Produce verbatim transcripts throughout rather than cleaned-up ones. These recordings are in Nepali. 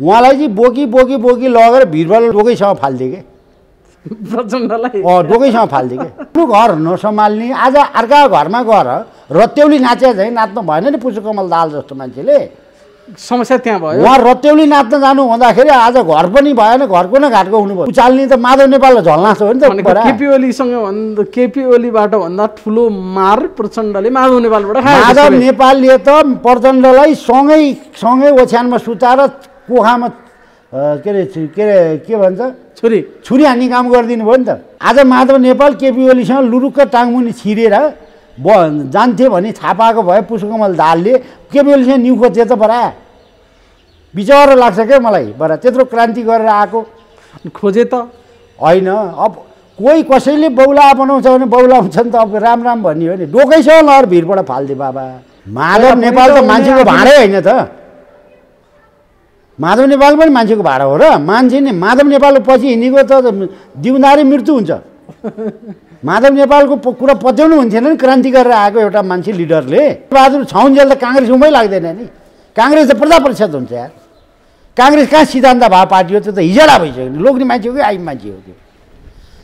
उहाँलाई चाहिँ बोकी बोकी बोकी लगेर भिरबल डोकैसँग फालिदिए कि प्रचण्डलाई अँ डोकैसँग फालिदिए कि घर नसम्हाल्ने आज अर्का घरमा गएर रत्तेउली नाचे झैँ नाच्नु भएन नि पुष्पकमल दाहाल जस्तो मान्छेले समस्या त्यहाँ भयो। उहाँ रत्तेउली नाच्न जानु हुँदाखेरि आज घर पनि भएन घरको न घाटको हुनुभयो। उचाल्ने त माधव नेपाललाई झल्लासो हो नि त। केपी ओलीसँग भन्दा केपी ओलीबाट भन्दा ठुलो मार प्रचण्डले माधव नेपालबाट खायो। माधव नेपालले त प्रचण्डलाई सँगै सँगै ओछ्यानमा सुताएर कोखामा के अरे के अरे के भन्छ छुरी छुरी हान्ने काम गरिदिनु भयो नि त। आज माधव नेपाल केपी ओलीसँग लुरुक्क टाङमुनि छिरेर ब जान्थे भने थाहा पाएको भए पुष्पकमल दाहालले केपी ओलीसँग न्यु खोजे त बरा बिचारो लाग्छ क्या मलाई। बरा त्यत्रो क्रान्ति गरेर आएको खोजे त होइन। अब कोही कसैले बौला बनाउँछ भने बौला हुन्छ नि त। अब राम राम भन्ने हो नि डोकैसँग लहर भिरबाट फालिदिए बाबा। माधव नेपाल त मान्छेको भाँडै होइन त। माधव नेपाल पनि मान्छेको भाँडा हो र मान्छे नि माधव नेपाल पछि हिँडेको त जिउँदारी मृत्यु हुन्छ। माधव नेपालको कुरा पत्याउनु हुन्थेन नि क्रान्ति गरेर आएको एउटा मान्छे लिडरले। बहादुर छाउन्जेल त काङ्ग्रेस उमै लाग्दैन नि। काङ्ग्रेस त प्रजा परिषद हुन्छ यार। काङ्ग्रेस कहाँ सिद्धान्त भा पार्टी हो? त्यो त हिजडा भइसक्यो। लोग्ने मान्छे हो कि आइम मान्छे हो त्यो?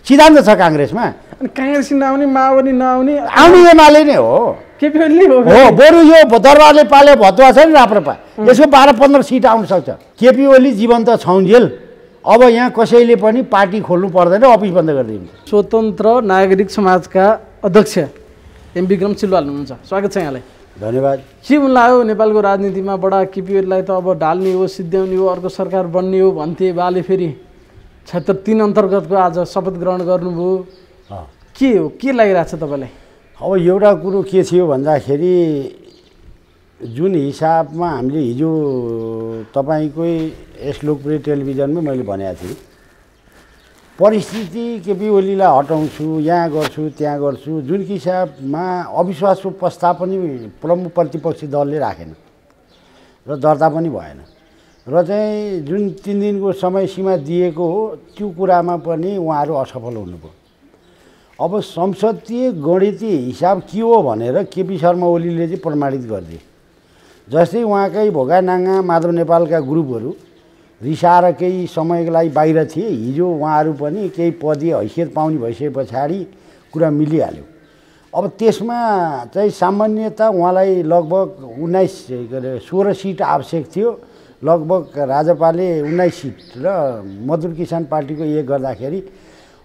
सिद्धान्त छ काङ्ग्रेसमा। अनि काङ्ग्रेस नआउने माओवादी नआउने आउने एमाले नै हो केपी ओली हो। बरु यो दरबारले पाले भतुवा छ नि राप्रपा यसको बाह्र पन्ध्र सिट आउन सक्छ। केपी ओली जीवन्त छाउन्जेल। अब यहाँ कसैले पनि पार्टी खोल्नु पर्दैन अफिस बन्द गरिदिनु। स्वतन्त्र नागरिक समाजका अध्यक्ष एम विक्रम सिलवाल हुनुहुन्छ। स्वागत छ यहाँलाई। धन्यवाद। के लाग्यो नेपालको राजनीतिमा बडा केपी ओलीलाई त अब ढाल्ने हो सिद्ध्याउने हो अर्को सरकार बन्ने हो भन्थे बाले फेरि क्षेत्र तीन अन्तर्गतको आज शपथ ग्रहण गर्नुभयो। के हो के लागिरहेको छ तपाईँलाई? अब एउटा कुरो के थियो भन्दाखेरि जुन हिसाबमा हामीले हिजो तपाईँकै यस लोकप्रिय टेलिभिजनमै मैले भनेको थिएँ परिस्थिति केपी ओलीलाई हटाउँछु यहाँ गर्छु त्यहाँ गर्छु जुन हिसाबमा अविश्वासको प्रस्ताव पनि प्रमुख प्रतिपक्षी दलले राखेन र दर्ता पनि भएन र चाहिँ जुन तिन दिनको समय सीमा दिएको हो त्यो कुरामा पनि उहाँहरू असफल हुनुभयो। अब संसदीय गणितीय हिसाब के हो भनेर केपी शर्मा ओलीले चाहिँ प्रमाणित गरिदिए। जस्तै उहाँकै भोगानाङ्गा माधव नेपालका ग्रुपहरू रिसाएर केही समयको लागि बाहिर थिए। हिजो उहाँहरू पनि केही पदीय हैसियत पाउने भइसके पछाडि कुरा मिलिहाल्यो। अब त्यसमा चाहिँ सामान्यतः उहाँलाई लगभग उन्नाइस के अरे सोह्र सिट आवश्यक थियो। लगभग राजपाले उन्नाइस सिट र मजदुर किसान पार्टीको एक गर्दाखेरि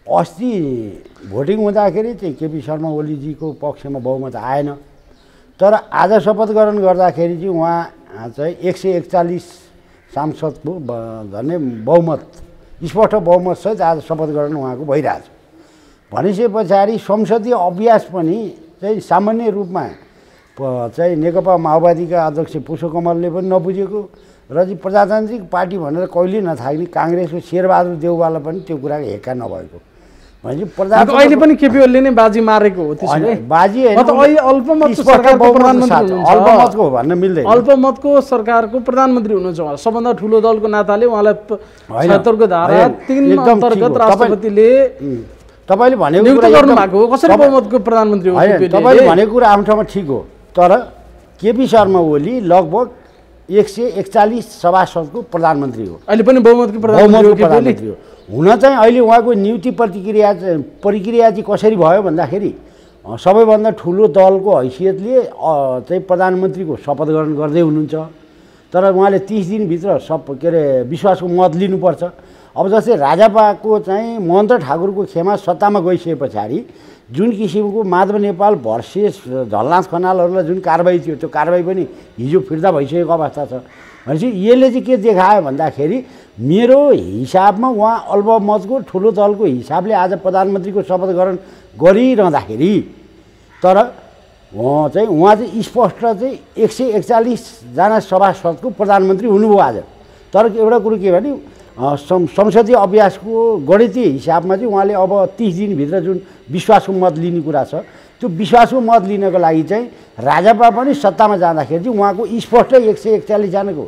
अस्ति भोटिङ हुँदाखेरि चाहिँ केपी शर्मा ओलीजीको पक्षमा बहुमत आएन। तर आज शपथ ग्रहण गर्दाखेरि चाहिँ उहाँ चाहिँ एक सय एकचालिस सांसदको झन् बहुमत स्पष्ट बहुमतसहित आज शपथ ग्रहण उहाँको भइरहेछ। भनेपछि पछाडि संसदीय अभ्यास पनि चाहिँ सामान्य रूपमा चाहिँ नेकपा माओवादीका अध्यक्ष पुष्पकमलले पनि नबुझेको र चाहिँ प्रजातान्त्रिक पार्टी भनेर कहिले नथाक्ने काङ्ग्रेसको शेरबहादुर देउवालाई पनि त्यो कुराको हेक्का नभएको। अहिले पनि केपी ओलीले नै बाजी मारेको हो। बाजी अल्पमतको भन्न मिल्दैन। अल्पमतको सरकारको प्रधानमन्त्री हुनुहुन्छ उहाँ। सबभन्दा ठुलो दलको नाताले उहाँलाई सत्तरको धारा तीन अन्तर्गत राष्ट्रपतिले तपाईँले भनेको कुरा गर्नु भएको हो। कसरी बहुमतको प्रधानमन्त्री हुनुहुन्छ? तपाईँले भनेको कुरा आफ्नो ठाउँमा ठिक हो। तर केपी शर्मा ओली लगभग एक सय एकचालिस सभासदको प्रधानमन्त्री हो। अहिले पनि बहुमतको प्रधानमन्त्री हो। हुन चाहिँ अहिले उहाँको नियुक्ति प्रतिक्रिया प्रक्रिया चाहिँ कसरी भयो भन्दाखेरि सबैभन्दा ठुलो दलको हैसियतले चाहिँ प्रधानमन्त्रीको शपथ ग्रहण गर्दै हुनुहुन्छ। तर उहाँले तीस दिनभित्र सब के अरे विश्वासको मत लिनुपर्छ। अब जस्तै राजापाको चाहिँ महन्त ठाकुरको खेमा सत्तामा गइसके पछाडि जुन किसिमको माधव नेपाल भर्सेस झलनाथ खनालहरूलाई जुन कारवाही थियो त्यो कारवाही पनि हिजो फिर्ता भइसकेको अवस्था छ। भनेपछि यसले चाहिँ के देखायो भन्दाखेरि मेरो हिसाबमा उहाँ अल्पमतको ठुलो दलको हिसाबले आज प्रधानमन्त्रीको शपथ ग्रहण गरिरहँदाखेरि तर उहाँ चाहिँ उहाँ चाहिँ स्पष्ट चाहिँ एक सय एकचालिसजना सभासदको प्रधानमन्त्री हुनुभयो आज। तर एउटा कुरो के भने संसदीय अभ्यासको गणितीय हिसाबमा चाहिँ उहाँले अब तीस दिनभित्र जुन विश्वासको मत लिने कुरा छ त्यो विश्वासको मत लिनको लागि चाहिँ राजापा पनि सत्तामा जाँदाखेरि चाहिँ उहाँको स्पष्ट एक सय एकचालिसजनाको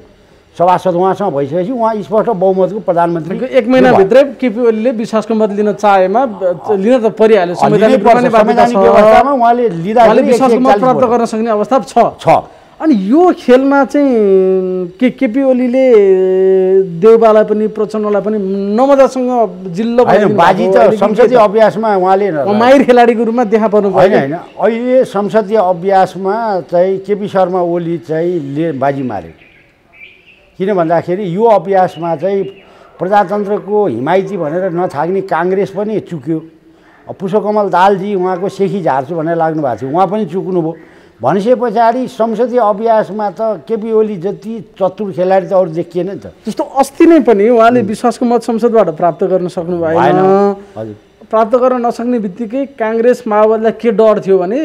सभासद उहाँसँग भइसकेपछि उहाँ स्पष्ट बहुमतको प्रधानमन्त्रीको एक महिनाभित्रै केपी ओलीले विश्वासको मत लिन चाहेमा लिन त परिहाल्यो। संवैधानिक व्यवस्थामा उहाँले लिँदाखेरि विश्वासको मत प्राप्त गर्न सक्ने अवस्था छ। अनि यो खेलमा चाहिँ के केपी ओलीले देउपालाई पनि प्रचण्डलाई पनि नमदासँग जिल्ला बाजी त संसदीय अभ्यासमा उहाँले माहिर खेलाडीको रूपमा देखा पर्नु भयो हैन। अहिले संसदीय अभ्यासमा चाहिँ केपी शर्मा ओली चाहिँ बाजी मारे, किन भन्दाखेरि यो अभ्यासमा चाहिँ प्रजातन्त्रको हिमायती भनेर नथाक्ने कांग्रेस पनि चुक्यो। पुष्पकमल दालजी उहाँको सेखी झार्छु भनेर लाग्नु भएको थियो, उहाँ पनि चुक्नु भयो। भनेपछि पछाडि संसदीय अभ्यासमा त केपी ओली जति चतुर खेलाडी त अरू देखिएन नि त। जस्तो अस्ति नै पनि उहाँले विश्वासको मत संसदबाट प्राप्त गर्न सक्नु भएन। प्राप्त गर्न नसक्ने बित्तिकै कांग्रेस माओवादीलाई के डर थियो भने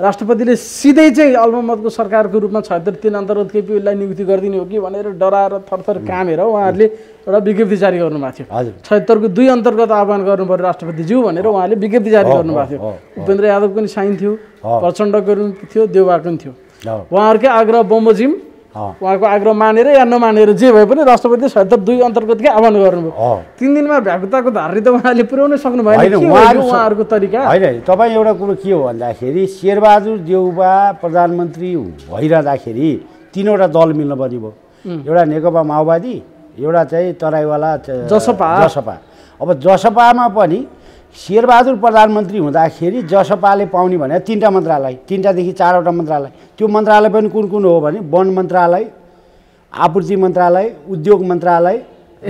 राष्ट्रपतिले सिधै चाहिँ अल्पमतको सरकारको रूपमा छयत्तर तीन अन्तर्गत केपी ओलीलाई नियुक्ति गरिदिने हो कि भनेर डराएर थरथर कामेर उहाँहरूले एउटा विज्ञप्ति जारी गर्नुभएको थियो। छयत्तरको दुई अन्तर्गत आह्वान गर्नुपर्यो राष्ट्रपतिज्यू भनेर उहाँले विज्ञप्ति जारी गर्नुभएको थियो। उपेन्द्र यादवको पनि साइन थियो, प्रचण्डको पनि थियो, देउवाको पनि थियो। उहाँहरूकै आग्रह बमोजिम उहाँको आग्रह मानेर या नमानेर जे भए पनि राष्ट्रपतिले छयत्तर दुई अन्तर्गतकै आह्वान गर्नुभयो। तीन दिनमा भ्याकुताको धारी त उहाँले पुर्याउनै सक्नु भएन। उहाँहरूको तरिका होइन। तपाईँ एउटा कुरो के हो भन्दाखेरि शेरबहादुर देउवा प्रधानमन्त्री भइरहँदाखेरि तिनवटा दल मिल्नुपर्ने भयो, एउटा नेकपा माओवादी, एउटा चाहिँ तराईवाला जसपा। जसपा अब जसपामा पनि शेरबहादुर प्रधानमन्त्री हुँदाखेरि जसपाले पाउने भने तीनवटा मन्त्रालय, तीनवटादेखि चारवटा मन्त्रालय। त्यो मन्त्रालय पनि कुन कुन हो भने वन मन्त्रालय, आपूर्ति मन्त्रालय, उद्योग मन्त्रालय,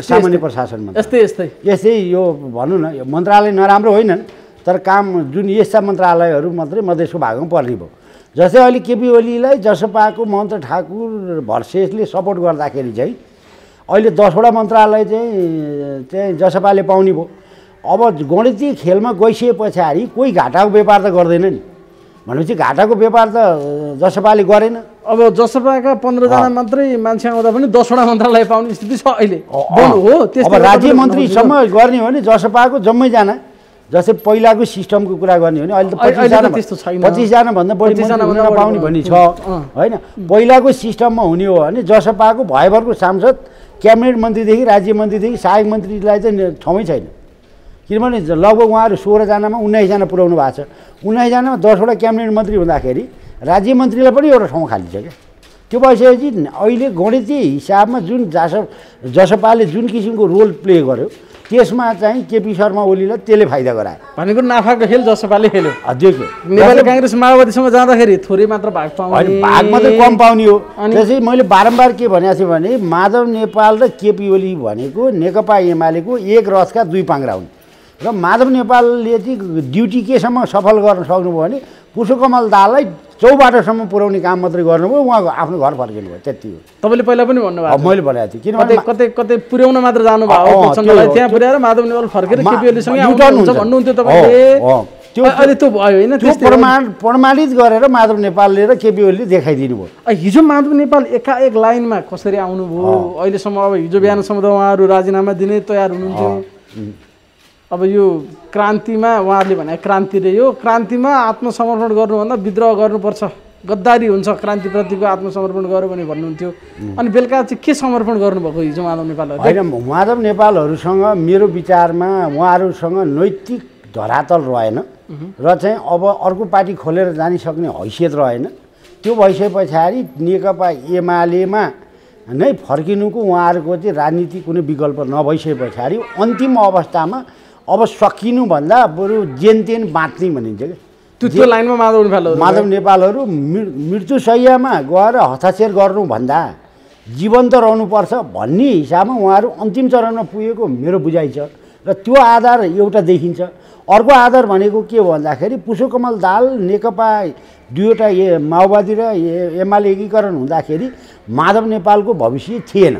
सामान्य प्रशासन मन्त्रालय। यस्तै यस्तै यो भनौँ न यो मन्त्रालय नराम्रो होइनन्, तर काम जुन यस्ता मन्त्रालयहरू मात्रै मधेसको भागमा पर्ने भयो। जस्तै अहिले केपी ओलीलाई जसपाको महेन्द्र ठाकुर भर्सेसले सपोर्ट गर्दाखेरि चाहिँ अहिले दसवटा मन्त्रालय चाहिँ चाहिँ जसपाले पाउने भयो। अब गणितीय खेलमा गइसके पछाडि कोही घाटाको व्यापार त गर्दैन नि, भनेपछि घाटाको व्यापार त जसपाले गरेन। अब जसपाका पन्ध्रजना मात्रै मान्छे आउँदा पनि दसवटा मन्त्रालय पाउने स्थिति छ अहिले हो। अब राज्य मन्त्रीसम्म गर्ने हो भने जसपाको जम्मैजना, जस्तै पहिलाको सिस्टमको कुरा गर्ने हो भने अहिले त पच्चिसजना भन्दा बढी पाउने भन्ने छ होइन। पहिलाको सिस्टममा हुने हो भने जसपाको भयभरको सांसद क्याबिनेट मन्त्रीदेखि राज्य मन्त्रीदेखि सहायक मन्त्रीलाई चाहिँ ठाउँै छैन, किनभने लगभग उहाँहरू सोह्रजनामा उन्नाइसजना पुर्याउनु भएको छ। उन्नाइसजनामा दसवटा क्याबिनेट मन्त्री हुँदाखेरि राज्य मन्त्रीलाई पनि एउटा ठाउँ खाली छ क्या। त्यो भएपछि अहिले गणितीय हिसाबमा जुन जस जसपाले जुन किसिमको रोल प्ले गर्यो त्यसमा चाहिँ केपी शर्मा ओलीलाई त्यसले फाइदा गरायो। भनेको नाफाको खेल जसपाले खेल्यो। नेपाली काङ्ग्रेस माओवादीसँग जाँदाखेरि थोरै मात्र भाग पाउने, भाग मात्रै कम पाउने हो। त्यसै मैले बारम्बार के भनेको थिएँ भने माधव नेपाल र केपी ओली भनेको नेकपा एमालेको एक रथका दुई पाङ्ग्रा हुन् र माधव नेपालले चाहिँ ड्युटी केसम्म सफल गर्न सक्नुभयो भने पुष्पकमल दाललाई चौबाटोसम्म पुर्याउने काम मात्रै गर्नुभयो, उहाँको आफ्नो घर फर्किनु भयो। त्यति हो। तपाईँले पहिला पनि भन्नुभयो, मैले भनेको थिएँ, किनभने कतै कतै पुर्याउन मात्र जानुभयो प्रचण्डलाई, त्यहाँ पुर्याएर माधव नेपाल फर्केर केपीओलीसँग आउनुहुन्छ भन्नुहुन्थ्यो तपाईँले। त्यो अहिले त्यो भयो हैन, त्यो प्रमाण प्रमाणित गरेर माधव नेपालले र केपीओलीले देखाइदिनु भयो। हिजो माधव नेपाल एकाएक लाइनमा कसरी आउनुभयो अहिलेसम्म? अब हिजो बिहानसम्म त उहाँहरू राजीनामा दिनै तयार हुनुहुन्थ्यो। अब यो क्रान्तिमा उहाँहरूले भने क्रान्ति रे यो क्रान्तिमा आत्मसमर्पण गर्नुभन्दा विद्रोह गर्नुपर्छ, गद्दारी हुन्छ क्रान्तिप्रतिको आत्मसमर्पण गर्यो भने भन्नुहुन्थ्यो। अनि बेलुका चाहिँ के समर्पण गर्नुभएको हिजो माधव नेपालहरू? होइन, माधव नेपालहरूसँग मेरो विचारमा उहाँहरूसँग नैतिक धरातल रहेन र चाहिँ अब अर्को पार्टी खोलेर जान सक्ने हैसियत रहेन। त्यो भइसके पछाडि नेकपा एमालेमा नै फर्किनुको उहाँहरूको चाहिँ राजनीति कुनै विकल्प नभइसके पछाडि अन्तिम अवस्थामा अब सकिनुभन्दा बरु जेनतेन बाँच्ने भनिन्छ क्या। त्यो लाइनमा माधव नेपालहरू माधव नेपालहरू मृत्युशय्यामा गएर हस्ताक्षर गर्नुभन्दा जीवन्त रहनुपर्छ भन्ने हिसाबमा उहाँहरू अन्तिम चरणमा पुगेको मेरो बुझाइ छ। र त्यो आधार एउटा देखिन्छ। अर्को आधार भनेको के हो भन्दाखेरि पुष्पकमल दाल नेकपा दुईवटा ए माओवादी र एमाले एकीकरण हुँदाखेरि माधव नेपालको भविष्य थिएन,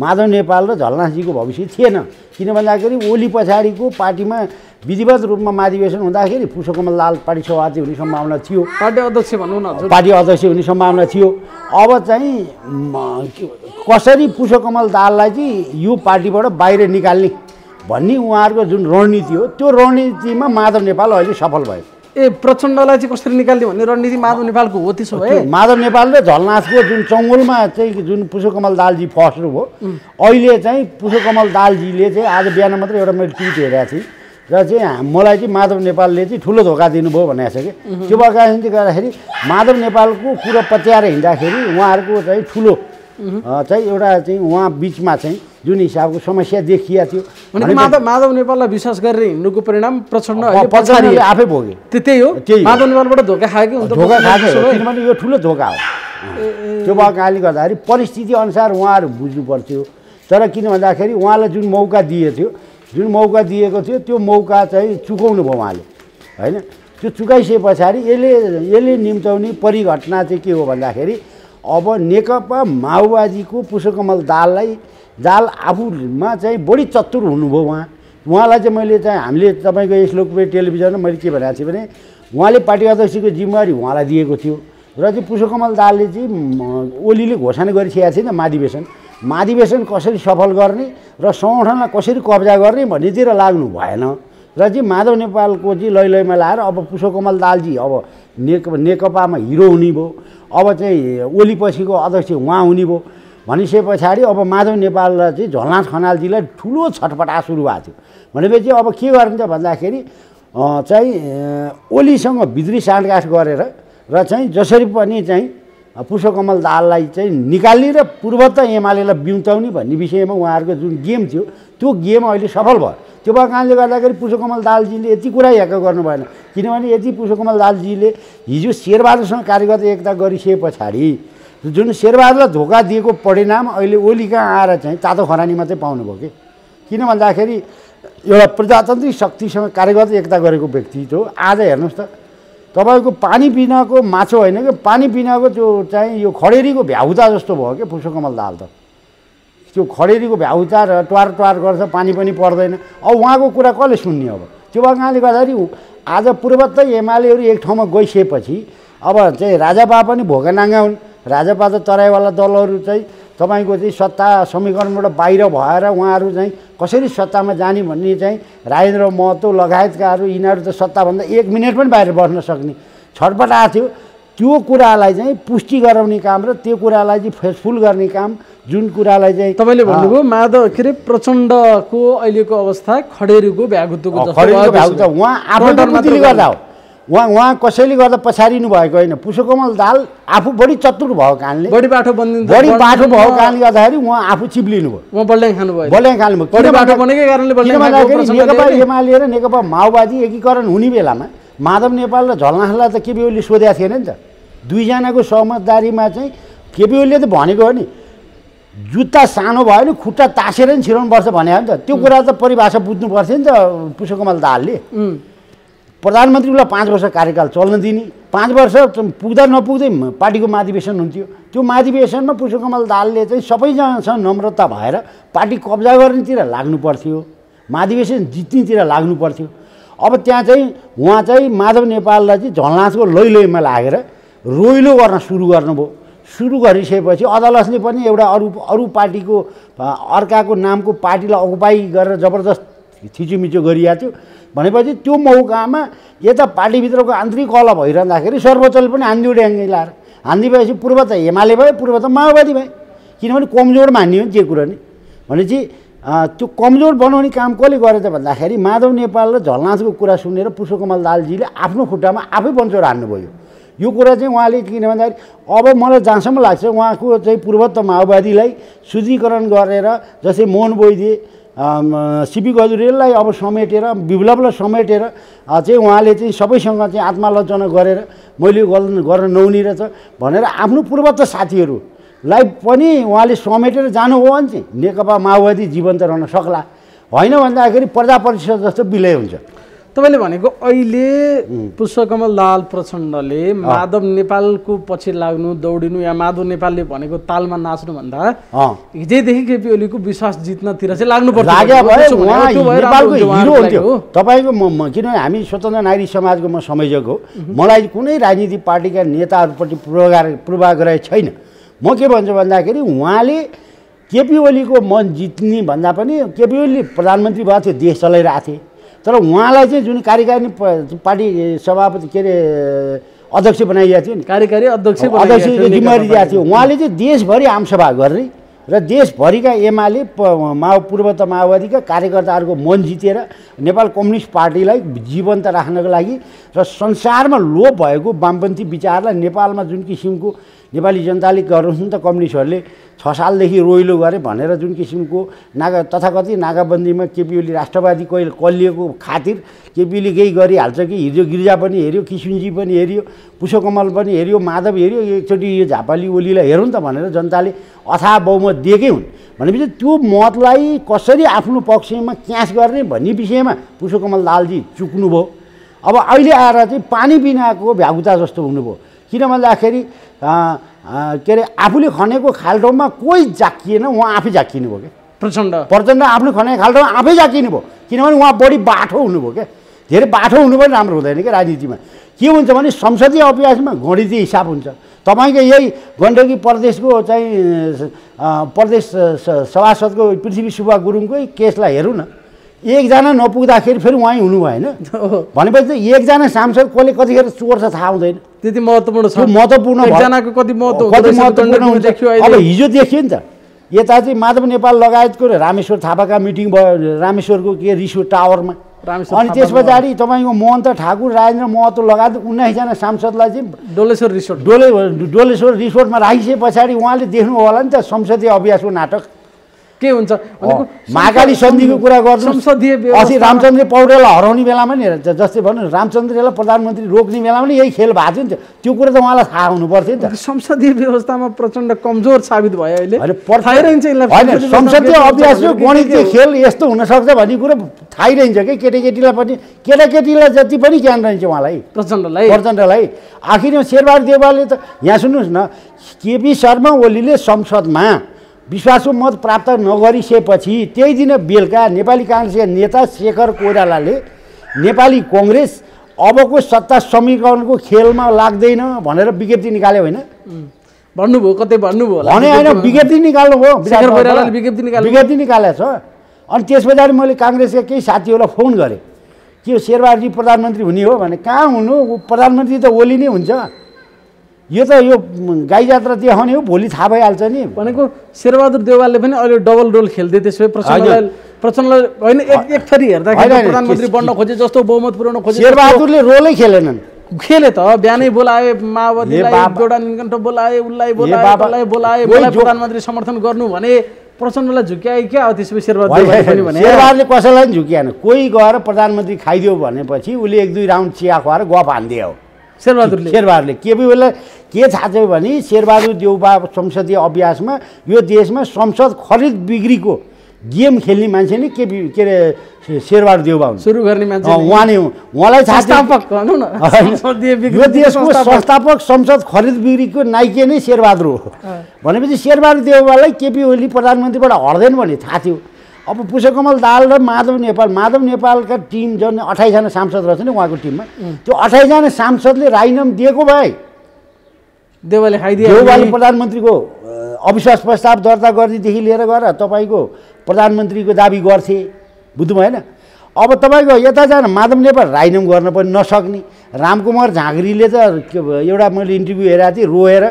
माधव नेपाल र झलनाथजीको भविष्य थिएन। किन भन्दाखेरि ओली पछाडिको पार्टीमा विधिवत रूपमा महाधिवेशन हुँदाखेरि पुष्पकमल दाल पार्टी सभापति हुने सम्भावना थियो, पार्टी अध्यक्ष भनौँ न पार्टी अध्यक्ष हुने सम्भावना थियो। अब चाहिँ कसरी पुष्पकमल दाललाई चाहिँ यो पार्टीबाट बाहिर निकाल्ने भन्ने उहाँहरूको जुन रणनीति हो त्यो रणनीतिमा माधव नेपाल अहिले सफल भयो। ए प्रचण्डलाई चाहिँ कसरी निकाल्ने भन्ने रणनीति माधव नेपालको हो। त्यसो भए माधव नेपाल र झलनाथको जुन चङ्गोलमा चाहिँ जुन पुष्पकमल दालजी फस्नु भयो, अहिले चाहिँ पुष्पकमल दालजीले चाहिँ आज बिहान मात्रै एउटा मैले ट्विट हेरेको थिएँ र चाहिँ मलाई चाहिँ माधव नेपालले चाहिँ ठुलो धोका दिनुभयो भनेको छ कि। त्यो प्रकाशले गर्दाखेरि माधव नेपालको कुरा पत्याएर हिँड्दाखेरि उहाँहरूको चाहिँ ठुलो चाहिँ एउटा चाहिँ उहाँ बिचमा चाहिँ जुन हिसाबको समस्या देखिया थियो भनेको माधव माधव नेपाललाई विश्वास गर्ने हिँड्नुको परिणाम प्रचण्ड अहिले आफै भोगे। त्यही हो माधव नेपालबाट धोका खाएको हुन्छ। धोका खाएको किनभने यो ठुलो धोका हो। त्यो भएकाले गर्दाखेरि परिस्थिति अनुसार उहाँहरू बुझ्नु पर्थ्यो। तर किन भन्दाखेरि उहाँलाई जुन मौका दिए थियो जुन मौका दिएको थियो त्यो मौका चाहिँ चुकाउनु भयो उहाँले, हैन? त्यो चुकाइसके पछाडि यसले यसले निम्त्याउने परिघटना चाहिँ के हो भन्दाखेरि अब नेकपा माओवादीको पुष्पकमल दाललाई दाल आफूमा चाहिँ बढी चतुर हुनुभयो उहाँ। उहाँलाई चाहिँ मैले चाहिँ हामीले तपाईँको यस लोकप्रिय टेलिभिजनमा मैले के भनेको थिएँ भने उहाँले पार्टी अध्यक्षको जिम्मेवारी उहाँलाई दिएको थियो र चाहिँ पुष्पकमल दालले चाहिँ ओलीले घोषणा गरिसकेको थिएन महाधिवेशन महाधिवेशन कसरी सफल गर्ने र संगठनलाई कसरी कब्जा गर्ने भन्नेतिर लाग्नु भएन र चाहिँ माधव नेपालको चाहिँ लै लैमा लाएर अब पुष्पकमल दालजी अब नेकपा नेकपामा हिरो हुने भयो, अब चाहिँ ओली पछिको अध्यक्ष उहाँ हुने भयो भनिसके पछाडि अब माधव नेपाललाई चाहिँ झलनाथ खनालजीलाई ठुलो छटपटा सुरु भएको थियो। भनेपछि अब के गरिन्छ भन्दाखेरि चाहिँ ओलीसँग भित्री साँडगाँठ गरेर र चाहिँ जसरी पनि चाहिँ पुष्पकमल दाललाई चाहिँ निकाल्ने र पूर्वोत्तर एमालेलाई बिउताउने भन्ने विषयमा उहाँहरूको जुन गेम थियो त्यो गेम अहिले सफल भयो। त्यो भएको कारणले गर्दाखेरि पुष्पकमल दालजीले यति कुरा हेक्क गर्नु भएन, किनभने यति पुष्पकमल दालजीले हिजो शेरबहादुरसँग कार्यगत एकता गरिसके पछाडि जुन शेरबहादुरलाई धोका दिएको परिणाम अहिले ओलीका आएर चाहिँ तातो खरानी मात्रै पाउनुभयो कि। किन भन्दाखेरि एउटा प्रजातान्त्रिक शक्तिसँग कार्यगत एकता गरेको व्यक्ति थियो। आज हेर्नुहोस् त तपाईँको पानी पिनाको माछो होइन कि पानी पिनाको त्यो चाहिँ यो खडेरीको भ्याउता जस्तो भयो कि पुष्पकमल दाल त। त्यो खडेरीको भ्याउता र ट्वार ट्वार गर्छ, पानी पनि पर्दैन। अब उहाँको कुरा कसले सुन्ने? अब त्यो कारणले गर्दाखेरि आज पूर्वोत्तर एमालेहरू एक ठाउँमा गइसकेपछि अब चाहिँ राजापा पनि भोगानाङ्गा हुन्। राजापा त तराईवाला दलहरू चाहिँ तपाईँको चाहिँ सत्ता समीकरणबाट बाहिर भएर उहाँहरू चाहिँ कसरी सत्तामा जाने भन्ने चाहिँ राजेन्द्र महतो लगायतकाहरू यिनीहरू त सत्ताभन्दा एक मिनट पनि बाहिर बस्न सक्ने छटपट आएको थियो। त्यो कुरालाई चाहिँ पुष्टि गराउने काम र त्यो कुरालाई चाहिँ फेसफुल गर्ने काम जुन कुरालाई चाहिँ तपाईँले भन्नुभयो माधव के अरे प्रचण्डको अहिलेको अवस्था खडेरीको भ्यागुतोको जस्तो उहाँ आफैले गर्दा हो। उहाँ उहाँ कसैले गर्दा पछाडिनु भएको होइन। पुष्पकमल दाल आफू बढी चतुर भएको कारणले बढी बाटो बन्दिनु बढी बाटो भएको कारणले गर्दाखेरि उहाँ आफू चिप्लिनु भयो। उहाँ बल्ल्याङ खानुभयो बल्ल्याङ खानुभयो बढी बाटो बनेकै कारणले बल्ल्याङ खानुभयो। नेकपा एमाले र नेकपा माओवादी एकीकरण हुने बेलामा माधव नेपाल र झलनाथलाई त केपी ओलीले सोधेको थिएन नि त। दुईजनाको सहमतदारीमा चाहिँ केपी ओलीले त भनेको हो नि जुत्ता सानो भयो नि खुट्टा तासेर नि छिराउनुपर्छ भने हो नि त। त्यो कुरा त परिभाषा बुझ्नु पर्थ्यो नि त पुष्पकमल दालले। प्रधानमन्त्रीलाई पाँच वर्ष कार्यकाल चल्न दिने, पाँच वर्ष पुग्दा नपुग्दै पार्टीको महाधिवेशन हुन्थ्यो। त्यो महाधिवेशनमा पुष्पकमल दालले चाहिँ सबैजनासँग नम्रता भएर पार्टी कब्जा गर्नेतिर लाग्नु पर्थ्यो, महाधिवेशन जित्नेतिर लाग्नु पर्थ्यो। अब त्यहाँ चाहिँ उहाँ चाहिँ माधव नेपाललाई चाहिँ झलनाथको लैलैमा लागेर रोइलो गर्न सुरु गर्नुभयो। सुरु गरिसकेपछि अदालतले पनि एउटा अरू अरू पार्टीको अर्काको नामको पार्टीलाई अगुवाई गरेर जबरजस्त थिचोमिचो गरिएको थियो। भनेपछि त्यो मौकामा यता पार्टीभित्रको आन्तरिक कल भइरहँदाखेरि सर्वोच्चले पनि हान्दिउडे हाँगी लाएर हान्दी भएपछि पूर्व त एमाले भयो पूर्व त माओवादी भयो। किनभने कमजोर मान्यो नि जे कुरो नि। भनेपछि त्यो कमजोर बनाउने काम कसले गरे त भन्दाखेरि माधव नेपाल र झलनाथको कुरा सुनेर पुष्पकमल दालजीले आफ्नो खुट्टामा आफै बन्चोर हान्नुभयो। यो कुरा चाहिँ उहाँले किन भन्दाखेरि अब मलाई जहाँसम्म लाग्छ उहाँको चाहिँ पूर्वोत्तर माओवादीलाई शुद्धिकरण गरेर जस्तै मोहन बोइदिए सिपी गजुरेललाई अब समेटेर विप्लवलाई समेटेर चाहिँ उहाँले चाहिँ सबैसँग चाहिँ आत्मालोचना गरेर मैले गल्ती गर्न नहुने रहेछ भनेर आफ्नो पूर्वोत्तर साथीहरूलाई पनि उहाँले समेटेर जानुभयो भने चाहिँ नेकपा माओवादी जीवन्त रहन सक्ला। होइन भन्दाखेरि प्रजा परिषद जस्तो विलय हुन्छ। तपाईँले भनेको अहिले पुष्पकमल दाल प्रचण्डले माधव नेपालको पछि लाग्नु दौडिनु या माधव नेपालले भनेको तालमा नाच्नु भन्दा हिजैदेखि केपी ओलीको विश्वास जित्नतिर चाहिँ लाग्नु पर्छ। तपाईँको म किनभने हामी स्वतन्त्र नागरिक समाजको म संयोजक हो, मलाई कुनै राजनीतिक पार्टीका नेताहरूप्रति पूर्वाग्रह पूर्वाग्रह छैन। म के भन्छु भन्दाखेरि उहाँले केपी ओलीको मन जित्ने भन्दा पनि केपी ओली प्रधानमन्त्री भएको थियो, देश चलाइरहेको थिए। तर उहाँलाई चाहिँ जुन कार्यकारिणी पार्टी सभापति के अरे अध्यक्ष बनाइएको थियो नि कार्यकारी अध्यक्ष अध्यक्षको जिम्मेवारी दिएको थियो। उहाँले चाहिँ देशभरि आमसभा गर्ने र देशभरिका एमाले माओ पूर्वोत्तर माओवादीका कार्यकर्ताहरूको मन जितेर नेपाल कम्युनिस्ट पार्टीलाई जीवन्त राख्नको लागि र संसारमा लोप भएको वामपन्थी विचारलाई नेपालमा जुन किसिमको नेपाली जनताले गर्नु त कम्युनिस्टहरुले छ सालदेखि रोइलो गरे भनेर जुन किसिमको नागा तथाकथित नागाबन्दीमा केपीओली राष्ट्रवादी कलिएको खातिर केपीले केही गरिहाल्छ कि हिजो गिरिजा पनि हेर्यो, किशुनजी पनि हेर्यो, पुष्पकमल पनि हेर्यो, माधव हेर्यो, एकचोटी यो झापाली ओलीलाई हेरौँ त भनेर जनताले अथाह बहुमत दिएकै हुन्। भनेपछि त्यो मतलाई कसरी आफ्नो पक्षमा क्यास गर्ने भन्ने विषयमा पुष्पकमल दालजी चुक्नुभयो। अब अहिले आएर चाहिँ पानी बिनाको भ्यागुता जस्तो हुनुभयो। किन भन्दाखेरि के अरे आफूले खनेको खाल्टोमा कोही जाकिएन, उहाँ आफै जाकिनु भयो क्या। प्रचण्ड प्रचण्ड आफ्नो खनेको खाल्टोमा आफै जाकिनु भयो, किनभने उहाँ बढी बाठो हुनुभयो क्या। धेरै बाठो हुनु पनि राम्रो हुँदैन क्या राजनीतिमा। के हुन्छ भने संसदीय अभ्यासमा गणितीय हिसाब हुन्छ। तपाईँको यही गण्डकी प्रदेशको चाहिँ प्रदेश सभासदको पृथ्वी सुब्बा गुरुङकै केसलाई हेरौँ न, एकजना नपुग्दाखेरि फेरि उहाँ हुनु भएन भनेपछि त एकजना सांसद कसले कतिखेर चोर्छ थाहा हुँदैन। त्यति महत्त्वपूर्ण छ, महत्त्वपूर्ण एकजनाको कति महत्त्वपूर्ण हुन्छ। अब हिजो देखियो नि त, यता चाहिँ माधव नेपाल लगायतको रामेश्वर थापाका मिटिङ भयो, रामेश्वरको के रिसो टावरमा। अनि त्यस पछाडि तपाईँको महन्त ठाकुर, राजेन्द्र महतो लगायत उन्नाइसजना सांसदलाई चाहिँ डोलेश्वर रिसोर्ट डोले डोलेश्वर रिसोर्टमा राखिसके पछाडि उहाँले देख्नु होला नि त संसदीय अभ्यासको नाटक के हुन्छ। महाकाली सन्धिको कुरा गर्छौँ, संसदीय अस्ति रामचन्द्र पौडेललाई हराउने बेलामा नि, जस्तै भन्नु रामचन्द्रलाई प्रधानमन्त्री रोक्ने बेलामा नि यही खेल भएको थियो नि त। त्यो कुरा त उहाँलाई थाहा हुनुपर्थ्यो नि त। संसदीय व्यवस्थामा प्रचण्ड कमजोर साबित भयो अहिले, होइन संसदीय अभ्यास हो, गणितीय खेल यस्तो हुनसक्छ भन्ने कुरो थाहै रहन्छ कि केटाकेटीलाई पनि, केटाकेटीलाई जति पनि ज्ञान रहन्छ उहाँलाई, प्रचण्डलाई प्रचण्डलाई आखिरमा शेरबहादुर देउवाले त यहाँ सुन्नुहोस् न, केपी शर्मा ओलीले संसदमा विश्वासको मत प्राप्त नगरिसकेपछि त्यही दिन बेलुका नेपाली काङ्ग्रेसका नेता शेखर कोइरालाले नेपाली कङ्ग्रेस अबको सत्ता समीकरणको खेलमा लाग्दैन भनेर विज्ञप्ति निकाल्यो, होइन भन्नुभयो, कतै भन्नुभयो भने होइन विज्ञप्ति निकाल्नुभयो, शेखर कोइरालाले विज्ञप्ति निकाल्यो, विज्ञप्ति निकालेको छ। अनि त्यस पछाडि मैले काङ्ग्रेसका केही साथीहरूलाई फोन गरेँ कि शेरबहादुरजी प्रधानमन्त्री हुने हो भने, कहाँ हुनु, प्रधानमन्त्री त ओली नै हुन्छ, यो त यो गाई जात्रा देखाउने हो, भोलि थाहा भइहाल्छ नि भनेको। शेरबहादुर देउवालले पनि अहिले डबल रोल खेल्दै त्यसो भए प्रचण्डलाई प्रचण्डलाई होइन एक एक फेरि हेर्दाखेरि प्रधानमन्त्री बन्न खोजे जस्तो बहुमत पुर्याउन खोजे। शेरबहादुरले रोलै खेलेनन्, खेले त बिहानै बोलाए माओवादीलाई, जोडा निकन्ठ बोलाए, उल्लाई बोलाए, उल्लाई बोलाए, मलाई प्रधानमन्त्री समर्थन गर्नु भने प्रचण्डलाई झुक्याए क्या। अब त्यसपछि शेरबहादुर पनि भने शेरबहादुरले कसैलाई पनि झुक्याएन, कोही गएर प्रधानमन्त्री खाइदियो भनेपछि उसले एक दुई राउन्ड चिया खुवाएर गफ हान्दियो शेरबहादुरले शेरबहादुरले के बेला के थाहा छ भने शेरबहादुर देउवा संसदीय अभ्यासमा यो देशमा संसद खरिद बिक्रीको गेम खेल्ने मान्छे नै के के अरे शेरबहादुर देउवा हुन्, सुरु गर्ने मान्छे उहाँ नै हुन्। उहाँलाई थाहा छ यो देशको संस्थापक, संसद खरिद बिक्रीको नाइके नै शेरबहादुर हो भनेपछि शेरबहादुर देउवालाई केपी ओली प्रधानमन्त्रीबाट हट्दैन भन्ने थाहा थियो। अब पुष्पकमल दाहाल र माधव नेपाल, माधव नेपालका टिम जुन अठाइसजना सांसद रहेछ नि उहाँको टिममा, त्यो अठाइसजना सांसदले राजीनामा दिएको भए देउवाले खाइदिए, देउवाले प्रधानमन्त्रीको अविश्वास प्रस्ताव दर्ता गर्नेदेखि लिएर गएर तपाईँको प्रधानमन्त्रीको दाबी गर्थे, बुझ्नु भएन। अब तपाईँको यताजना माधव नेपाल राजीनामा गर्न पनि नसक्ने, रामकुमार झाँक्रीले त एउटा मैले इन्टरभ्यू हेरेको थिएँ, रोएर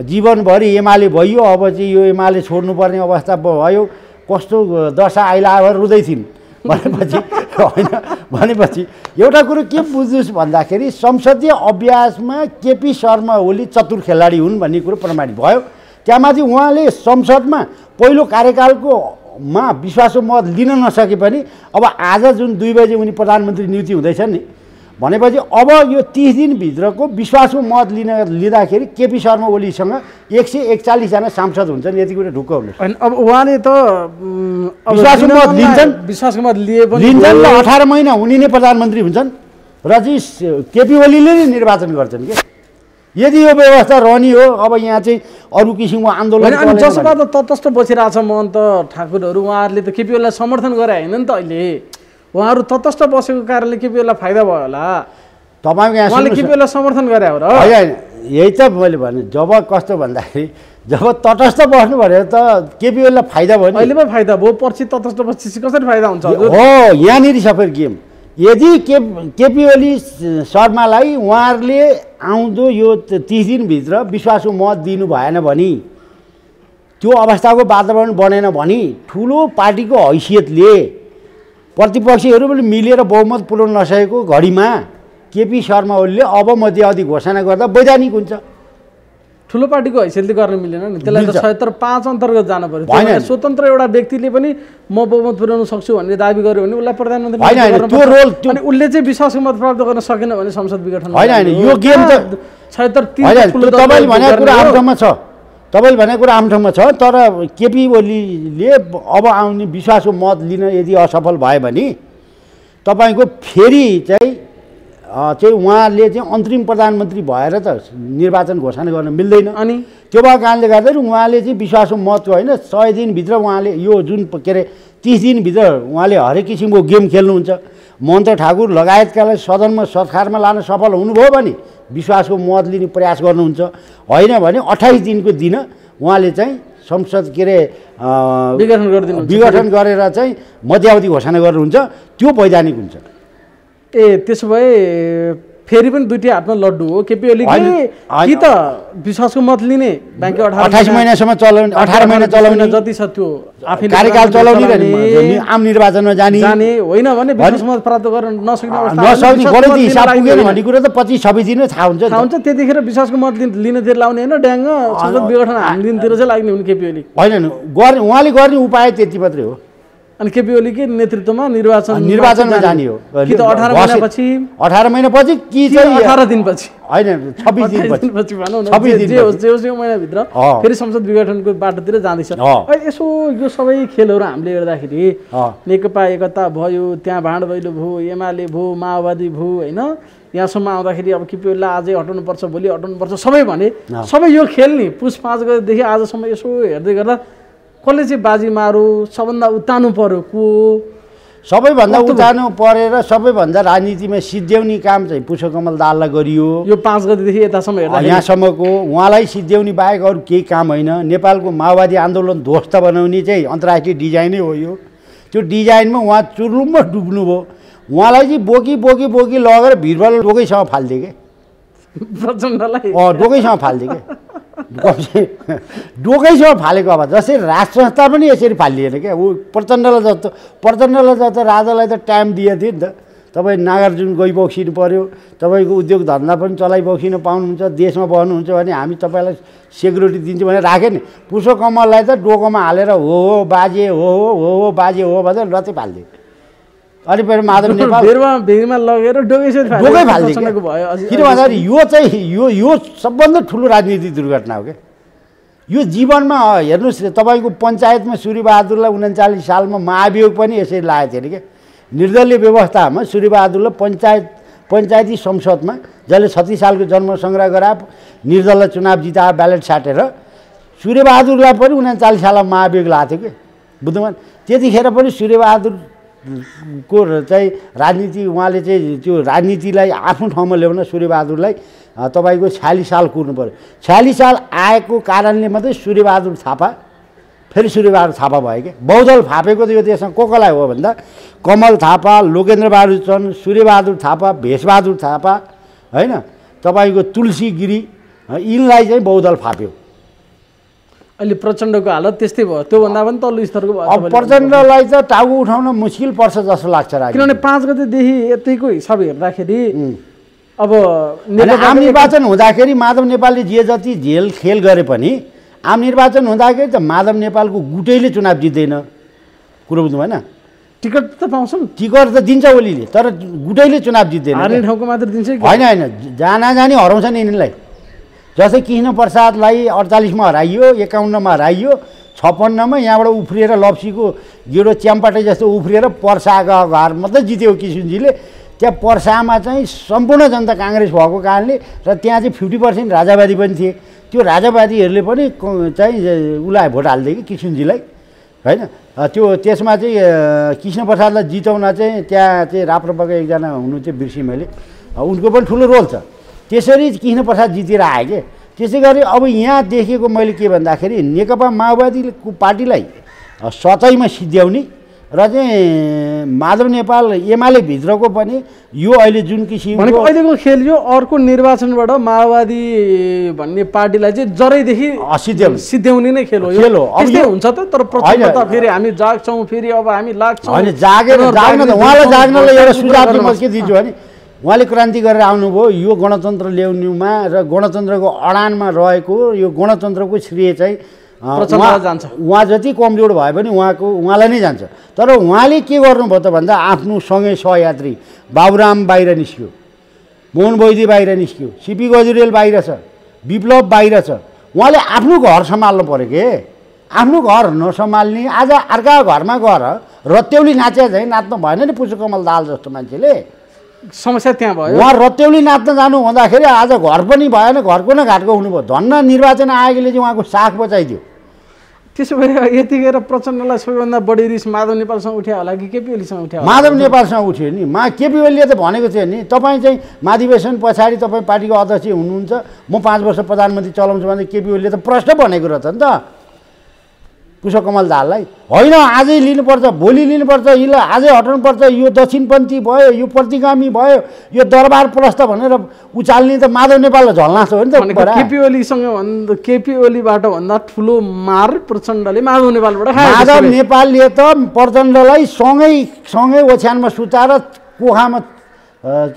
जीवनभरि एमाले भइयो, अब चाहिँ यो एमाले छोड्नुपर्ने अवस्था भयो, कस्तो दशा आइला रुँदै थिइन् भनेपछि होइन भनेपछि एउटा कुरो के बुझ्नुहोस् भन्दाखेरि संसदीय अभ्यासमा केपी शर्मा ओली चतुर खेलाडी हुन् भन्ने कुरो प्रमाणित भयो। त्यहाँमाथि उहाँले संसदमा पहिलो कार्यकालको मा विश्वासको मत लिन नसके पनि अब आज जुन दुई बजे उनी प्रधानमन्त्री नियुक्ति हुँदैछन् नि भनेपछि अब यो तीस दिनभित्रको विश्वासको मत लिन लिँदाखेरि केपी शर्मा ओलीसँग एक सय एकचालिसजना सांसद हुन्छन्, यति कुरा ढुक्क हुनु। अब उहाँले त विश्वासको मत लिन्छन्, विश्वासको मत लिए पनि लिन्छन्, अठार महिना उनी नै प्रधानमन्त्री हुन्छन् र चाहिँ केपी ओलीले नै निर्वाचन गर्छन् के। यदि यो व्यवस्था रहने हो अब यहाँ चाहिँ अरू किसिमको आन्दोलन जसमा त तटस्थ बसिरहेछ महन्त ठाकुरहरू, उहाँहरूले त केपी ओलीलाई समर्थन गरे होइन नि त, अहिले उहाँहरू तटस्थ बसेको कारणले केपीलाई फाइदा भयो होला, तपाईँको यहाँ केपीलाई समर्थन गरे हो र। यही त मैले भने जब कस्तो भन्दाखेरि जब तटस्थ बस्नु भनेर त केपीलाई फाइदा भयो, अहिले पनि फाइदा भयो, पछि तटस्थ बसेपछि कसरी फाइदा हुन्छ हो। यहाँनिर सबै गेम, यदि के केपी ओली शर्मालाई उहाँहरूले आउँदो यो तीस दिनभित्र विश्वासको मत दिनु भएन भने, त्यो अवस्थाको वातावरण बनेन भने ठुलो पार्टीको हैसियतले प्रतिपक्षीहरू पनि मिलेर बहुमत पुर्याउन नसकेको घडीमा केपी शर्मा ओलीले अब मध्यावधि घोषणा गर्दा वैधानिक हुन्छ। ठुलो पार्टी को हैसियतले गर्न मिलेन नि, त्यसलाई त सतहत्तर पाँच अन्तर्गत जानु पर्यो। स्वतन्त्र एउटा व्यक्तिले पनि म बहुमत पुर्याउन सक्छु भन्ने दाबी गर्यो भने उसलाई प्रधानमन्त्री होइन, त्यो रोल अनि उसले चाहिँ विश्वासको मत प्राप्त गर्न सकेन भने संसद विघटन होइन हैन। यो गेम त सतहत्तर तीस ठुलो तपाईले भनेको कुरा आम ठाउँमा छ, तपाईले भनेको कुरा आम ठाउँमा छ। तर केपी ओलीले अब आउने विश्वासको मत लिन यदि असफल भयो भने तपाईको फेरि चाहिँ चाहिँ उहाँले चाहिँ अन्तरिम प्रधानमन्त्री भएर त निर्वाचन घोषणा गर्न मिल्दैन। अनि त्यो भएको कारणले गर्दा उहाँले चाहिँ विश्वासको महत्त्व होइन, सय दिनभित्र उहाँले यो जुन के अरे तीस दिनभित्र उहाँले हरेक किसिमको गेम खेल्नुहुन्छ। महन्त ठाकुर लगायतकालाई सदनमा सरकारमा लान सफल हुनुभयो भने विश्वासको मत लिने प्रयास गर्नुहुन्छ, होइन भने अट्ठाइस दिनको दिन उहाँले चाहिँ संसद के अरे विघटन गरिदिनु, विघटन गरेर चाहिँ मध्यावधि घोषणा गर्नुहुन्छ। त्यो वैधानिक हुन्छ। ए त्यसो भए फेरि पनि दुईटी हातमा लड्नु हो। केपी ओलीले कि त विश्वासको मत लिने ब्याङ्क अठाइस महिनासम्म चलाउने, अठार महिना चलाउने जति छ त्यो आफैले कार्यकाल चलाउने र आम निर्वाचनमा जाने जाने होइन भने विश्वास मत प्राप्त गर्न नसक्ने अवस्था नसक्ने गणित हिसाब पुगेन भन्ने कुरा त पच्चीस छब्बीस दिनमै थाहा हुन्छ थाहा हुन्छ त्यतिखेर विश्वासको मत लिनेतिर लाउने होइन, ड्याङ संसद विघटन हाल्ने दिनतिर चाहिँ लाग्ने हुन् केपी ओली होइन। गर्ने उहाँले गर्ने उपाय त्यति मात्रै हो। अनि केपी ओलीकै नेतृत्वमा निर्वाचन निर्वाचनमा जाने हो कि त अठार महिनापछि अठार महिनापछि कि चाहिँ अठार दिनपछि हैन छब्बीस दिनपछि भनौँ न जे होस् जे होस् यो महिनाभित्र फेरि संसद विघटनको बाटोतिर जाँदैछ। यसो यो सबै खेलहरू हामीले हेर्दाखेरि नेकपा एकता भयो, त्यहाँ भाँडभैलो भयो, एमाले भयो, माओवादी भयो हैन। यहाँसम्म आउँदाखेरि अब केपी ओलीलाई आजै हटाउनुपर्छ, भोलि हटाउनुपर्छ सबै भने सबै यो खेल नि पुस पाँच गतेदेखि आजसम्म यसो हेर्दै गर्दा कसले चाहिँ बाजी मारो? सबभन्दा उतानु पर्यो को? सबैभन्दा उतानु परेर सबैभन्दा राजनीतिमा सिद्ध्याउने काम चाहिँ पुष्पकमल दाहाललाई गरियो। यो पाँच गतेदेखि यतासम्म हेर्दा यहाँसम्मको उहाँलाई सिद्ध्याउने बाहेक अरू केही काम होइन। नेपालको माओवादी आन्दोलन ध्वस्त बनाउने चाहिँ अन्तर्राष्ट्रिय डिजाइनै हो। यो त्यो डिजाइनमा उहाँ चुरुम्ब डुब्नुभयो। उहाँलाई चाहिँ बोकी बोकी बोकी लगेर भिरबल डोकैसँग फालिदिए के प्रचण्डलाई, डोकैसँग फालिदिए के डोकैसँग फालेको। अब जसरी राज संस्था पनि यसरी फालिएन क्या। ऊ प्रचण्डलाई जस्तो प्रचण्डलाई जस्तो राजालाई त टाइम दिए थिए नि त। तपाईँ नागार्जुन गइबक्सिनु पऱ्यो, तपाईँको उद्योग धन्दा पनि चलाइबक्सिनु पाउनुहुन्छ, देशमा बस्नुहुन्छ भने हामी तपाईँलाई सेक्युरिटी दिन्छौँ भनेर राखेँ नि। पुष्पकमललाई त डोकोमा हालेर हो हो बाजे हो हो हो हो बाजे हो भनेर लत्तै फालिदिए। अनि फेरि माधव नेपाल भेगमा लगेर डोकै फालिदिए। किन भन्दाखेरि यो चाहिँ यो यो सबभन्दा ठुलो राजनीतिक दुर्घटना हो क्या। यो जीवनमा हेर्नुहोस् तपाईँको पञ्चायतमा सूर्यबहादुरलाई उन्चालिस सालमा महाभियोग पनि यसरी लागेको थियो नि क्या। निर्दलीय व्यवस्थामा सूर्यबहादुरलाई पञ्चायत पञ्चायती संसदमा जसले छत्तीस सालको जन्म सङ्ग्रह गराए निर्दललाई चुनाव जिताए ब्यालेट साटेर, सूर्यबहादुरलाई पनि उन्चालिस सालमा महाभियोग लागेको थियो क्या। बुझ्नुभयो? त्यतिखेर पनि सूर्यबहादुर को चाहिँ राजनीति उहाँले चाहिँ त्यो राजनीतिलाई आफ्नो ठाउँमा ल्याउन सूर्यबहादुरलाई तपाईँको छयालिस साल कुर्नु पऱ्यो। छयालिस साल आएको कारणले मात्रै सूर्यबहादुर थापा फेरि सूर्यबहादुर थापा भयो क्या। बहुदल फापेको त यो देशमा को कोलाई हो भन्दा कमल थापा, लोकेन्द्रबहादुर चन्द, सूर्यबहादुर थापा, भेषबहादुर थापा होइन, तपाईँको तुलसी गिरी, यिनलाई चाहिँ बहुदल फाप्यो। अहिले प्रचण्डको हालत त्यस्तै भयो, त्योभन्दा पनि तल्लो स्तरको भयो। अब प्रचण्डलाई त टाउको उठाउन मुस्किल पर्छ जस्तो लाग्छ राज, किनभने पाँच गतेदेखि यतिको हिसाब हेर्दाखेरि अब आम निर्वाचन हुँदाखेरि माधव नेपालले जे जति झेल खेल गरे पनि आम निर्वाचन हुँदाखेरि त माधव नेपालको गुटैले चुनाव जित्दैन। कुरो बुझ्नु भएन? टिकट त पाउँछ, टिकट त दिन्छ ओलीले, तर गुटैले चुनाव जित्दैन। हार्ने ठाउँको मात्र दिन्छ होइन होइन, जाना जाने हराउँछन् यिनीलाई। जस्तै कृष्णप्रसादलाई अडचालिसमा हराइयो, एकाउन्नमा हराइयो, छप्पन्नमा यहाँबाट उफ्रिएर लप्सीको गेडो च्याम्पाटे जस्तो उफ्रिएर पर्साको घर मात्रै जित्यो किसुनजीले। त्यहाँ पर्सामा चाहिँ सम्पूर्ण जनता काङ्ग्रेस भएको कारणले र त्यहाँ चाहिँ फिफ्टी पर्सेन्ट राजावादी पनि थिए। त्यो राजावादीहरूले पनि चाहिँ उसलाई भोट हालिदिए कि किसुनजीलाई होइन। त्यो त्यसमा चाहिँ कृष्णप्रसादलाई जिताउन चाहिँ त्यहाँ चाहिँ राप्रपाको एकजना हुनुहुन्थ्यो बिर्सेँ मैले, उनको पनि ठुलो रोल छ। त्यसरी कृष्णप्रसाद जितेर आए कि। त्यसै गरी अब यहाँ देखेको मैले के भन्दाखेरि नेकपा माओवादी पार्टीलाई सतैमा सिद्ध्याउने र चाहिँ माधव नेपाल एमाले भित्रको पनि यो अहिले जुन किसिमको अहिलेको खेल यो अर्को निर्वाचनबाट माओवादी भन्ने पार्टीलाई चाहिँ जरैदेखि सिद्ध्याउने सिद्ध्याउने नै खेल हो। यो त्यस्तै हुन्छ त। तर प्रचण्ड त फेरि हामी जाग्छौँ, फेरि अब हामी लाग्छौँ, जागेर जाग्न त उहाँलाई जाग्नलाई एउटा सुझाव दिन्छु भने उहाँले क्रान्ति गरेर आउनुभयो। यो गणतन्त्र ल्याउनुमा र गणतन्त्रको अडानमा रहेको यो गणतन्त्रको श्रेय चाहिँ उहाँ जति कमजोर भए पनि उहाँको उहाँलाई नै जान्छ। तर उहाँले के गर्नुभयो त भन्दा आफ्नो सँगै सहयात्री बाबुराम बाहिर निस्क्यो, मोहन वैद्य बाहिर निस्क्यो, सिपी गजुरेल बाहिर छ, विप्लव बाहिर छ। उहाँले आफ्नो घर सम्हाल्नु पर्यो के, आफ्नो घर नसम्हाल्ने आज अर्का घरमा गएर रत्तेउली नाचे चाहिँ नाच्नु भएन नि पुष्पकमल दाहाल जस्तो मान्छेले। समस्या त्यहाँ भयो। उहाँ रत्तेउली नाच्न जानु हुँदाखेरि आज घर पनि भएन, घरको न घाटको हुनुभयो। धन्न निर्वाचन आयोगले चाहिँ उहाँको साख बचाइदियो। त्यसो भए यतिखेर प्रचण्डलाई सबैभन्दा बढी रिस माधव नेपालसँग उठ्या होला कि केपी ओलीसँग उठ्या? माधव नेपालसँग उठ्यो नि। मा केपी ओलीले त भनेको थियो नि, तपाईँ चाहिँ महाधिवेशन पछाडि तपाईँ पार्टीको अध्यक्ष हुनुहुन्छ, म पाँच वर्ष प्रधानमन्त्री चलाउँछु भने केपी ओलीले त प्रश्न भनेको रहेछ नि त पुष्पकमल दाहाललाई। होइन, आजै लिनुपर्छ, भोलि लिनुपर्छ, यसलाई आजै हटाउनुपर्छ, यो दक्षिणपन्थी भयो, यो प्रतिगामी भयो, यो दरबार प्रस्थ भनेर उचाल्ने त माधव नेपाललाई झल्नास हो नि त। केपी ओलीसँग भन्दा केपी ओलीबाट भन्दा ठुलो मार प्रचण्डले माधव नेपालबाट खायो। माधव नेपालले त प्रचण्डलाई सँगै सँगै ओछ्यानमा सुताएर कोखामा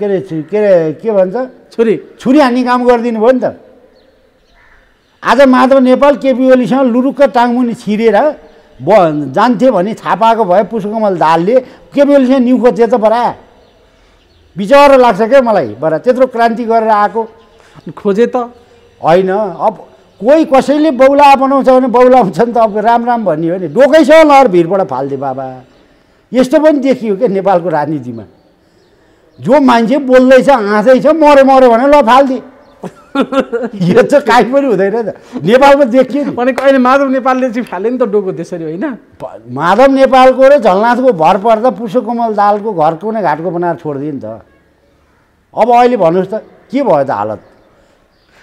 के अरे के अरे के भन्छ छुरी छुरी हान्ने काम गरिदिनु भयो नि त। आज माधव नेपाल केपी ओलीसँग लुरुक्क टाङमुनि छिरेर ब जान्थे भने थाहा पाएको भए पुष्पकमल दाहालले केपी ओलीसँग न्यु खोज्यो त बरा। बिचारो लाग्छ क्या मलाई, बरा त्यत्रो क्रान्ति गरेर आएको खोजे त होइन। अब कोही कसैले बौला बनाउँछ भने बौला हुन्छ नि त। अब राम राम भन्ने हो नि, डोकैसँग लहर भिरबाट फाल्दे बाबा। यस्तो पनि देखियो क्या नेपालको राजनीतिमा, जो मान्छे बोल्दैछ हाँस्दैछ मऱ्यो मऱ्यो भने ल फालिदिए। यो चाहिँ काहीँ पनि हुँदैन त नेपालमा देखियो नि। भनेको अहिले माधव नेपालले चाहिँ फाल्यो नि त डोको त्यसरी, होइन? माधव नेपालको र झलनाथको भर पर्दा पुष्पकमल दाहालको घरको नै घाटको बनाएर छोडिदियो नि त। अब अहिले भन्नुहोस् त के भयो त हालत?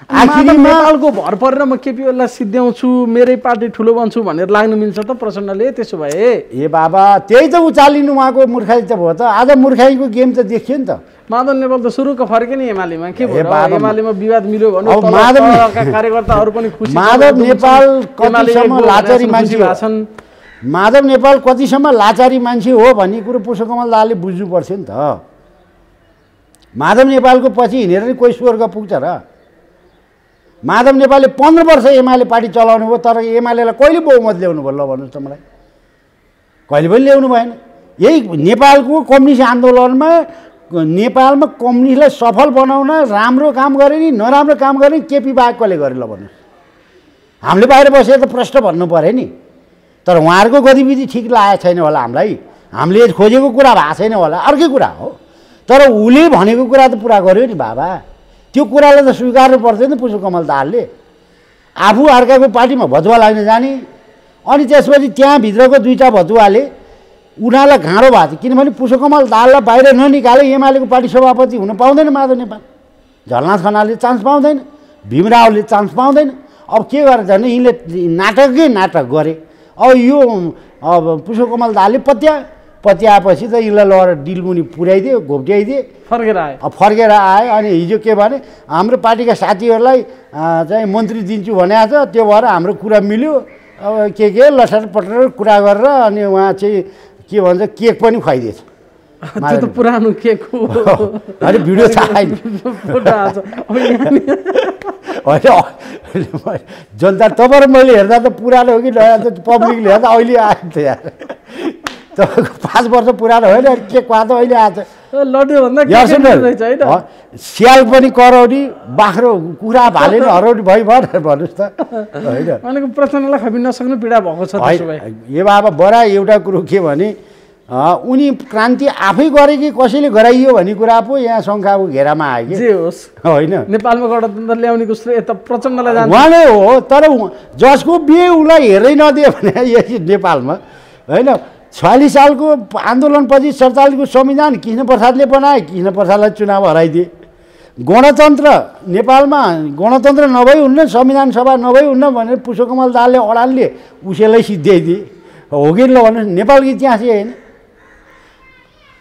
आखिरी नेपालको भर परेर म केपी ओलीलाई सिद्ध्याउँछु, मेरै पार्टी ठुलो बन्छु भनेर लाग्नु मिल्छ त प्रचण्डले? त्यसो भए ए बाबा त्यही त उचालिनु उहाँको मूर्खाइ त भयो त। आज मूर्खाइको गेम त देखियो नि त। माधव नेपाल त सुरुको फर्के नि एमालेमा, के भयो एमालेमा विवाद मिल्यो भन्नु माधवका कार्यकर्ताहरू पनि खुसी। माधव नेपाल कतिसम्म लाचारी मान्छे भाषण माधव नेपाल कतिसम्म लाचारी मान्छे हो भन्ने कुरो पुष्पकमल दाहालले बुझ्नुपर्छ नि त। माधव नेपालको पछि हिँडेर नि कोही स्वर्ग पुग्छ र? माधव नेपालले पन्ध्र वर्ष एमाले पार्टी चलाउनु भयो, तर एमालेलाई कहिले बहुमत ल्याउनु भयो ल भन्नुहोस् त मलाई? कहिले पनि ल्याउनु भएन। यही नेपालको कम्युनिस्ट आन्दोलनमा नेपालमा कम्युनिस्टलाई सफल बनाउन राम्रो काम गरे नि नराम्रो काम गरे नि केपी बाहेकले गरे ल भन्नुहोस्? हामीले बाहिर बसेर त प्रश्न भन्नु पऱ्यो नि। तर उहाँहरूको गतिविधि ठिक लागेको छैन होला हामीलाई, हामीले खोजेको कुरा भएको छैन होला, अर्कै कुरा हो। तर उसले भनेको कुरा त पुरा गर्यो नि बाबा। त्यो कुरालाई त स्वीकार्नु पर्थ्यो नि पुष्पकमल दाहालले। आफू अर्काको पार्टीमा भजुवा लाग्न जाने, अनि त्यसपछि त्यहाँभित्रको दुईवटा भजुवाले उनीहरूलाई घाँडो भएको थियो। किनभने पुष्पकमल दाहाललाई बाहिर ननिकाले एमालेको पार्टी सभापति हुन पाउँदैन माधव नेपाल। झलनाथ खनालले चान्स पाउँदैन, भीमरावले चान्स पाउँदैन। अब के गरेर जाने? यिनले नाटकै नाटक गरे। अब यो अब पुष्पकमल दाहालले पत्या पत्याएपछि त यिनलाई लगेर डिलमुनि पुर्याइदिए, घोप्ट्याइदिए, फर्केर आए। अब फर्केर आए अनि हिजो के भने हाम्रो पार्टीका साथीहरूलाई चाहिँ मन्त्री दिन्छु भनेको छ, त्यो भएर हाम्रो कुरा मिल्यो। अब के के लटरपटर कुरा गरेर अनि उहाँ चाहिँ के भन्छ केक पनि खुवाइदिएछ। त्यो त पुरानो केक हो, अरे भिडियो छाइ जनता। तपाईँ मैले हेर्दा त पुरानो हो कि नयाँ त पब्लिकले हेर्दा अहिले आएको थियो यार, तपाईँको पाँच वर्ष पुरानो होइन। अनि के कुरा त अहिले आएछ लड्यो। स्याल पनि कराउने, बाख्रो कुरा भालेर हराउने भइ भनेर भन्नुहोस् त, होइन? प्रचण्डलाई खपिन नसक्नु पीडा भएको छ। ए बाबा बरा एउटा कुरो के भने उनी क्रान्ति आफै गरे कि कसैले गराइयो भन्ने कुरा पो यहाँ शङ्काको घेरामा आयो। जे होस्, होइन नेपालमा गणतन्त्र ल्याउनेको श्रेय त प्रचण्डलाई जान्छ, उहाँले हो। तर जसको बिहे उसलाई हेर्दै नदियो भने यही नेपालमा, होइन? छयालिस सालको आन्दोलनपछि सडचालिसको संविधान कृष्णप्रसादले बनाए, कृष्णप्रसादलाई चुनाव हराइदिए। गणतन्त्र नेपालमा गणतन्त्र नभई हुन्न, संविधान सभा नभई हुन्न भनेर पुष्पकमल दाहालले अडानले उसैलाई सिद्ध्याइदिए। हो कि ल भन्नुहोस्? नेपालको इतिहास होइन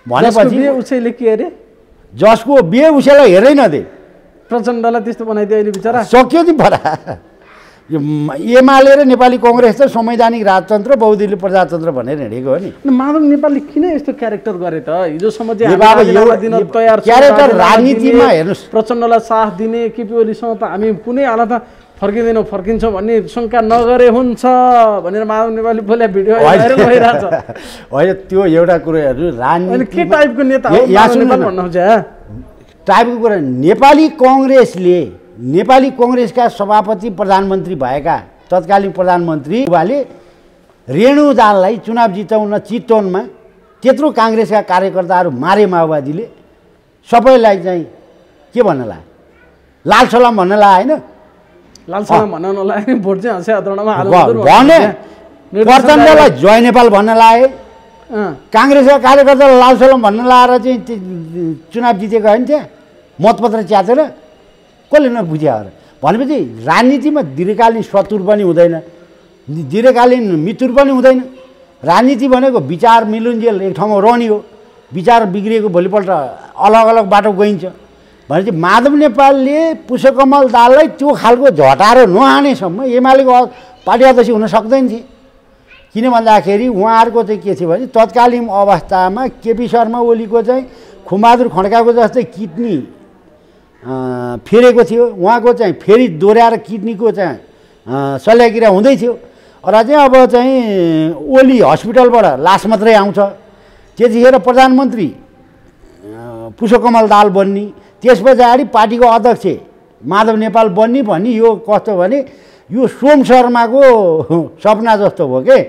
भनेपछि उसैले के अरे जसको बिहे उसैलाई हेरै नदे, प्रचण्डलाई त्यस्तो बनाइदियो। अहिले बिचरा सक्यो नि परा। एमाले र नेपाली कांग्रेस त संवैधानिक राजतन्त्र बहुदलीय प्रजातन्त्र भनेर हिँडेको हो नि। माधव नेपालले किन यस्तो क्यारेक्टर गरे त? हिजोसम्म चाहिँ क्यारेक्टर राजनीतिमा हेर्नुस्, प्रचण्डलाई साथ दिने, केपी ओलीसँग त हामी कुनै हालतमा फर्किँदैनौँ, फर्किन्छौँ भन्ने शङ्का नगरे हुन्छ भनेर माधव नेपालले बोले भिडियो भइरहेछ। होइन त्यो एउटा कुरा हेर्नु, राजनीति के टाइपको नेता हो भन्नु हुन्छ टाइपको कुरा। नेपाली कांग्रेसले नेपाली कांग्रेसका सभापति प्रधानमन्त्री भएका तत्कालीन प्रधानमन्त्री बुवाले रेणु दाललाई चुनाव जिताउन चितवनमा त्यत्रो कांग्रेसका कार्यकर्ताहरू मारे। माओवादीले सबैलाई चाहिँ के भन्नला, लाल सलाम भन्नला, हैन लाल सलाम भन्न नलाए भोट चाहिँ हसे आन्दोलनमा हाल्नु भने प्रचण्डलाई जय नेपाल भन्नला, कांग्रेसका कार्यकर्तालाई लाल सलाम भन्नला र चाहिँ चुनाव जितेको हैन। त्यहाँ मतपत्र च्यातेर कसले नबुझ्या हो र? भनेपछि राजनीतिमा दीर्घकालीन शत्रुर पनि हुँदैन, दीर्घकालीन मित्र पनि हुँदैन। राजनीति भनेको विचार मिलुन्जेल एक ठाउँमा रहने हो, विचार बिग्रिएको भोलिपल्ट अलग अलग बाटो गइन्छ। भनेपछि माधव नेपालले पुष्पकमल दाललाई त्यो खालको झटाएर नहानेसम्म एमालेको पार्टी अध्यक्ष हुन सक्दैन थिए। किन भन्दाखेरि उहाँहरूको चाहिँ के थियो भने तत्कालीन अवस्थामा केपी शर्मा ओलीको चाहिँ खुमबहादुर खड्काको जस्तै किडनी फेरेको थियो, उहाँको चाहिँ फेरि दोहोऱ्याएर किडनीको चाहिँ शल्यक्रिया हुँदै थियो र चाहिँ अब चाहिँ ओली हस्पिटलबाट लास मात्रै आउँछ। त्यतिखेर प्रधानमन्त्री पुष्पकमल दाल बन्नी, त्यस पछाडि पार्टीको अध्यक्ष माधव नेपाल बन्नी भन्ने यो कस्तो भने यो सोम शर्माको सपना जस्तो भयो के।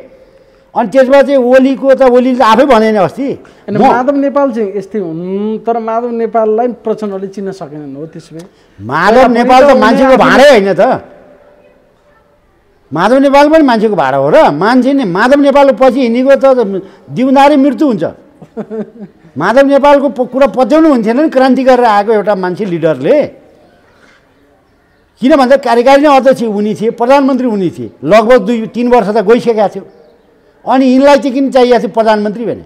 अनि त्यसपछि ओलीको त ओलीले त आफै भनेन अस्ति। माधव नेपाल चाहिँ यस्तै हुन्, तर माधव नेपाललाई प्रचण्डले चिन्न सकेनन् हो। त्यसमै माधव नेपाल त मान्छेको भाँडै होइन त, माधव नेपाल पनि मान्छेको भाँडा हो र। मान्छे नै माधव नेपालको पछि हिँडेको त दिउँदारी मृत्यु हुन्छ। माधव नेपालको कुरा पत्याउनु हुन्थेन नि क्रान्ति गरेर आएको एउटा मान्छे लिडरले। किन भन्दा कार्यकारिणी अध्यक्ष उनी थिए, प्रधानमन्त्री उनी थिए, लगभग दुई तिन वर्ष त गइसकेका थियो। अनि यिनलाई चाहिँ किन चाहिएको थियो प्रधानमन्त्री भने?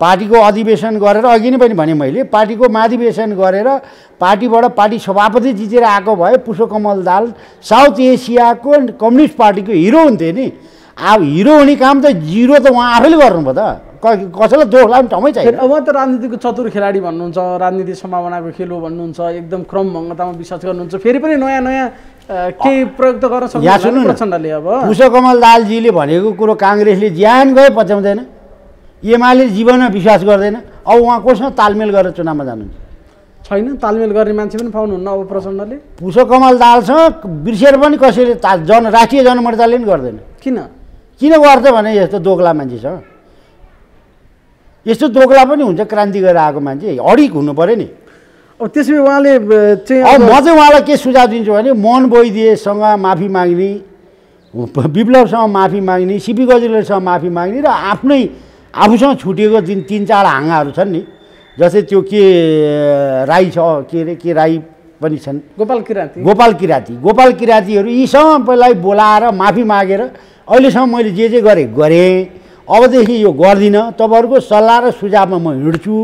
पार्टीको अधिवेशन गरेर, अघि नै पनि भने मैले, पार्टीको महाधिवेशन गरेर पार्टीबाट पार्टी सभापति जितेर आएको भए पुष्पकमल दाल साउथ एसियाको कम्युनिस्ट पार्टीको हिरो हुन्थे नि। अब हिरो हुने काम त जिरो त उहाँ आफैले गर्नुभयो त, कसैलाई दोष लाग्ने ठाउँमै छैन। उहाँ त राजनीतिको चतुर खेलाडी भन्नुहुन्छ, राजनीति सम्भावनाको खेल हो भन्नुहुन्छ, एकदम क्रमभङ्गतामा विश्वास गर्नुहुन्छ। फेरि पनि नयाँ नयाँ केही प्रयोग त गर्न सक्छ। यहाँ सुन्नु प्रचण्डले अब पुष्पकमल दालजीले भनेको कुरो काङ्ग्रेसले ज्यान गए पच्याउँदैन, एमाले जीवनमा विश्वास गर्दैन। अब उहाँ कोसँग तालमेल गरेर चुनावमा जानुहुन्छ? छैन, तालमेल गर्ने मान्छे पनि पाउनुहुन्न अब प्रचण्डले। पुष्पकमल दालसँग बिर्सेर पनि कसैले जन राष्ट्रिय जनमोर्चाले पनि गर्दैन। किन किन गर्छ भने यस्तो दोग्ला मान्छेसँग यस्तो दोग्ला पनि हुन्छ, क्रान्ति गरेर आएको मान्छे अडिक हुनु पऱ्यो नि। अब त्यसपछि उहाँले चाहिँ म चाहिँ उहाँलाई के सुझाव दिन्छु भने मोहन बोइदिएसँग माफी माग्ने, विप्लवसँग माफी माग्ने, सिपी गजुलेसँग माफी माग्ने र आफ्नै आफूसँग छुटिएको जुन तिन चार हाँगाहरू छन् नि, जस्तै त्यो के राई छ, के अरे के राई पनि छन्, गोपाल किराँती, गोपाल किराँती गोपाल किराँतीहरू यी सबैलाई बोलाएर माफी मागेर अहिलेसम्म मैले जे जे गरेँ गरेँ, अबदेखि यो गर्दिनँ, तपाईँहरूको सल्लाह र सुझावमा म हिँड्छु,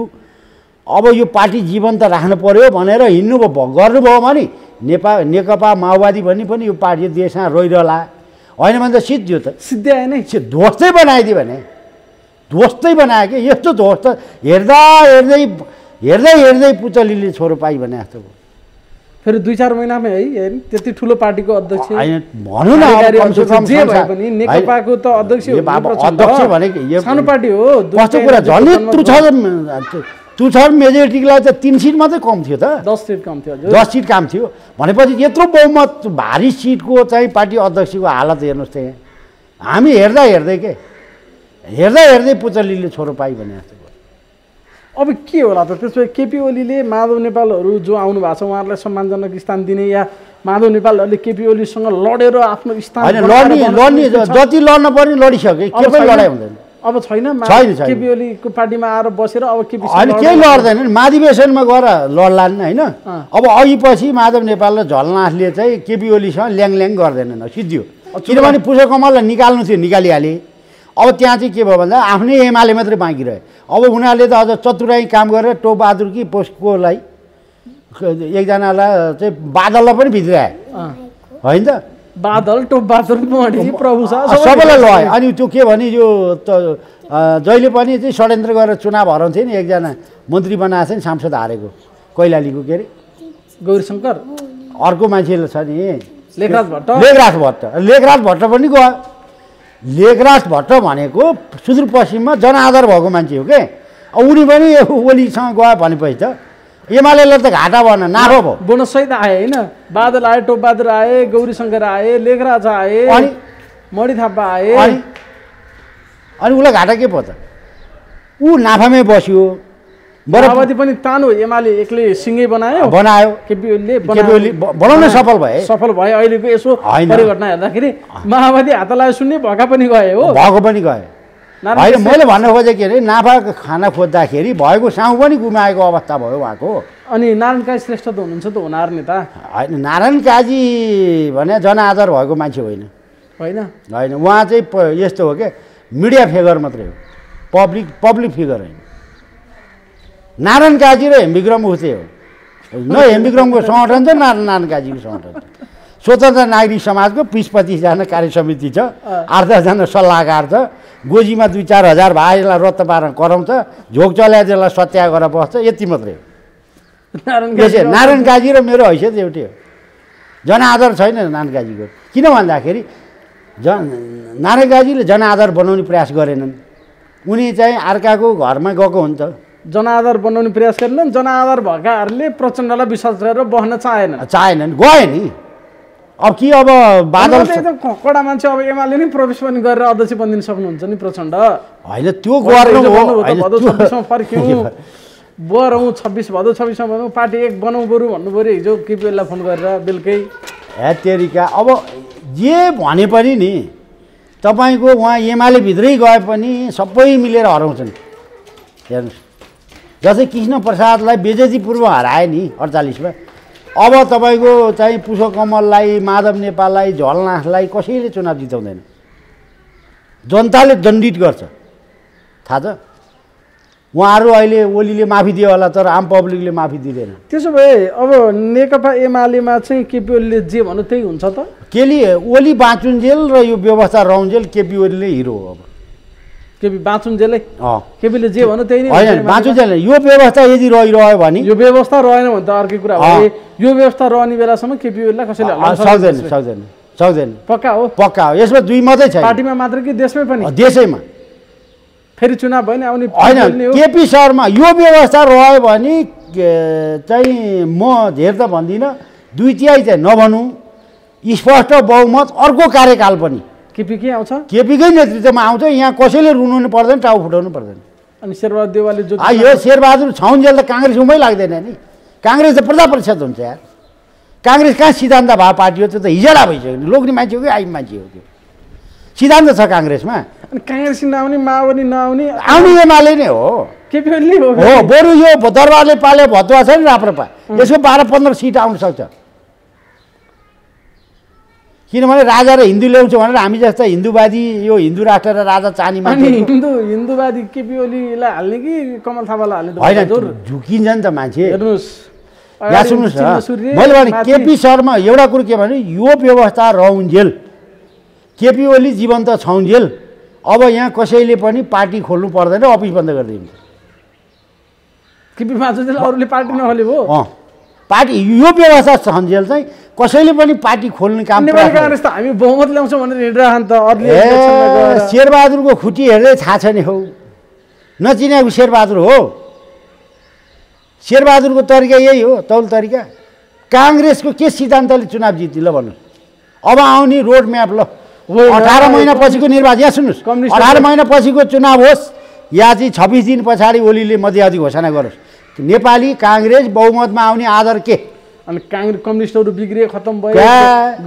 अब यो पार्टी जीवन त राख्नु पऱ्यो भनेर हिँड्नुभयो गर्नुभयो भने नेपाल नेकपा माओवादी भन्ने पनि यो पार्टी देशमा रोइरहला होइन भने त सिद्धियो त। सिद्ध्याए नै ध्वस्तै बनाइदियो भने ध्वस्तै बनायो कि यस्तो ध्वस्त हेर्दा हेर्दै हेर्दै हेर्दै पुतलीले छोरो पाइ भने जस्तो भयो। फेरि दुई चार महिनामै है त्यति ठुलो पार्टीको अध्यक्ष भनौँ न, नेकपाको त अध्यक्ष सानो पार्टी हो। कस्तो कुरा झन् त्रिसठ्ठी त्रिसठ्ठी मेजोरिटीलाई त तिन सिट मात्रै कम थियो त, दस सिट कम थियो, दस सिट कम थियो। भनेपछि यत्रो बहुमत भारी सिटको चाहिँ पार्टी अध्यक्षको हालत हेर्नुहोस् त। यहाँ हामी हेर्दा हेर्दै के हेर्दा हेर्दै पुचलीले छोरो पाइ भने जस्तो। अब के होला त त्यसपछि केपी ओलीले माधव नेपालहरू जो आउनु भएको छ उहाँहरूलाई सम्मानजनक स्थान दिने, या माधव नेपालहरूले केपी ओलीसँग लडेर आफ्नो स्थान लड्ने, जति लड्न पर्ने लडिसके, के पनि लडाइ हुँदैन अब। छैन केपी ओलीको पार्टीमा आएर बसेर अब केपी केही लड्दैन, महाधिवेशनमा गएर लड्लान् होइन। अब अघि पछि माधव नेपाल र झलनाथले चाहिँ केपी ओलीसँग ल्याङल्याङ गर्दैनन्, सिद्धियो। किनभने पुष्पकमललाई निकाल्नु थियो, निकालिहाले। अब त्यहाँ चाहिँ के भयो भन्दा आफ्नै एमाले मात्रै बाँकी रहे। अब उनीहरूले त अझ चतुराई काम गरेर टोपबहादुर कि पोस्टकोलाई एकजनालाई चाहिँ बादललाई पनि भित्राए होइन त। बादल टो बादल मर्जी प्रभु सबैलाई लय। अनि त्यो के भने यो जहिले पनि चाहिँ षड्यन्त्र गरेर चुनाव हराउँथे नि, एकजना मन्त्री बनाएछ नि सांसद हारेको कैलालीको के अरे गौरीशंकर, अर्को मान्छे छ नि लेखराज भट्ट, लेखराज भट्ट लेखराज भट्ट पनि गयो। लेखराज भट्ट भनेको सुदूरपश्चिममा जनआधार भएको मान्छे हो के, उनी पनि ओलीसँग गयो भनेपछि त एमालेले त घाटा भएन नाफा भयो, बोनस सहित आए होइन। बादल आए, टोप बादल आए, गौरीशंकर आए, लेखराज आए, अनि मणि थापा आए, अनि उसलाई घाटा के भयो त, ऊ नाफामै बस्यो। माओवादी पनि तानो एमाले एक्लै सिङ्गै बनायो बनायो केपीओलीले बनाउन सफल भए सफल भए। अहिलेको यसो परिघटना हेर्दाखेरि माओवादी हात लायो सुन्ने भएका पनि गए हो, भएको पनि गए होइन। मैले भन्न खोजेँ के अरे नाफा खाना खोज्दाखेरि भएको साउ पनि गुमाएको अवस्था भयो उहाँको। अनि नारायण काजी श्रेष्ठ त हुनुहुन्छ त होनार नेता होइन, नारायण काजी भने जनआधार भएको मान्छे होइन होइन होइन उहाँ चाहिँ यस्तो हो क्या, मिडिया फिगर मात्रै हो, पब्लिक पब्लिक फिगर होइन। नारायण काजी र हेम्बिक्रम उस्तै हो न, हेम्बिक्रमको सङ्गठन छ नारायण काजीको सङ्गठन छ, स्वतन्त्र नागरिक समाजको बिस पच्चिसजना कार्य समिति छ, आठ दसजना सल्लाहकार छ, गोजीमा दुई चार हजार भाइलाई रत्त पारेर कराउँछ, झोक चल्या त्यसलाई सत्याह गरेर बस्छ, यति मात्रै हो नारायण काजी र मेरो हैसियत एउटै हो। जनआधार छैन नारायण काजीको, किन भन्दाखेरि जन नारायण काजीले जनआधार बनाउने प्रयास गरेनन्, उनी चाहिँ अर्काको घरमा गएको हुन्छ। जनआधार बनाउने प्रयास गरेनन्, जनआधार भएकाहरूले प्रचण्डलाई विश्वास गरेर बस्न चाहेन चाहेनन् गए नि। अब कि अब बादल कडा मान्छे अब एमाले नै प्रवेश पनि गरेर अध्यक्ष बनिदिन सक्नुहुन्छ नि प्रचण्ड होइन, त्यो गर्नु हो। फर्क्यौँ बरौँ छब्बिस भदौ छब्बिसमा भनौँ पार्टी एक बनाउँ बरु भन्नु पऱ्यो हिजो केपीओलीलाई फोन गरेर बेलुकै हेतेरिका। अब जे भने पनि नि तपाईँको उहाँ एमाले भित्रै गए पनि सबै मिलेर हराउँछन्। हेर्नुहोस् जस्तै कृष्ण प्रसादलाई बेजतीपूर्व हराए नि अडचालिसमा, अब तपाईँको चाहिँ पुष्प कमललाई, माधव नेपाललाई, झलनाथलाई कसैले चुनाव जिताउँदैन, जनताले दण्डित गर्छ। थाहा छ उहाँहरू अहिले ओलीले माफी दियो होला तर आम पब्लिकले माफी दिँदैन। त्यसो भए अब नेकपा एमालेमा चाहिँ केपीओलीले जे भन्यो त्यही हुन्छ त? केली ओली बाँचुन्जेल र यो व्यवस्था रहन्जेल केपीओलीले हिरो हो। अब केपी बाँचुन्जेलै केपीले जे भन्यो त्यही नै होइन, बाँचुन्जेल यो व्यवस्था यदि रहिरह्यो भने, यो व्यवस्था रहेन भने त अर्कै कुरा हो। यो व्यवस्था रहने बेलासम्म केपीओलीलाई कसैले हल्ला सक्दैन सक्दैन सक्दैन पक्का हो पक्का हो। यसमा दुई मात्रै छ पार्टीमा मात्र कि देशमै पनि, देशैमा फेरि चुनाव भएन आउने होइन। केपी शर्मा यो व्यवस्था रह्यो भने चाहिँ म धेर त भन्दिनँ, दुई तिहाई चाहिँ नभनौँ, स्पष्ट बहुमत अर्को कार्यकाल पनि केपी के आउँछ, केपीकै नेतृत्वमा आउँछ, यहाँ कसैले रुनु पर्दैन, टाउ फुटाउनु पर्दैन। अनि शेरबहादुर देउवाले जो यो शेरबहादुर छाउन्जेल त काङ्ग्रेस उमै लाग्दैन नि, काङ्ग्रेस त प्रजा परिषद हुन्छ यार। काङ्ग्रेस कहाँ सिद्धान्त भए पार्टी हो, त्यो त हिजडा भइसक्यो नि, लोग्ने मान्छे हो कि आइम मान्छे हो, त्यो सिद्धान्त छ काङ्ग्रेसमा। अनि काङ्ग्रेस नआउने माओवादी नआउने आउने एमाले नै हो, केपीओली हो। बरु यो दरबारले पाले भतुवा छ नि राप्रपा, यसको बाह्र पन्ध्र सिट आउन सक्छ, किनभने राजा र हिन्दू ल्याउँछ भनेर हामी जस्ता हिन्दूवादी यो हिन्दू राष्ट्र र राजा चाहने मान्छे हिन्दू हिन्दूवादी केपीओलीलाई हाल्ने कि कमल थापालाई हाल्ने झुकिन्छ नि त मान्छे। हेर्नुहोस् यहाँ सुन्नुहोस् मैले भने केपी शर्मा एउटा कुरो के भने यो व्यवस्था रहन्जेल केपीओली जीवन्त छौन्जेल अब यहाँ कसैले पनि पार्टी खोल्नु पर्दैन, अफिस बन्द गरिदिन्छ। केपी बाँचुन्जेल अरूले पार्टी नखोले हो पार्टी, यो व्यवस्था छन्जेल चाहिँ कसैले पनि पार्टी खोल्ने काम त हामी बहुमत ल्याउँछौँ भनेर हिँडिरहन् त अरूले। शेरबहादुरको खुट्टी हेर्दै थाहा छ नि हौ, नचिनेको शेरबहादुर हो। शेरबहादुरको तरिका यही हो तौल तरिका। काङ्ग्रेसको के सिद्धान्तले चुनाव जित्यो ल भन्नु, अब आउने रोड म्याप ल अठार महिना पछिको निर्वाचन, यहाँ सुन्नुहोस् अठार महिना पछिको चुनाव होस् या चाहिँ छब्बिस दिन पछाडि ओलीले मध्यावधि घोषणा गरोस्, नेपाली काङ्ग्रेस बहुमतमा आउने आधार के? अनि काङ्ग्रेस कम्युनिस्टहरू बिग्रिए खत्तम भयो,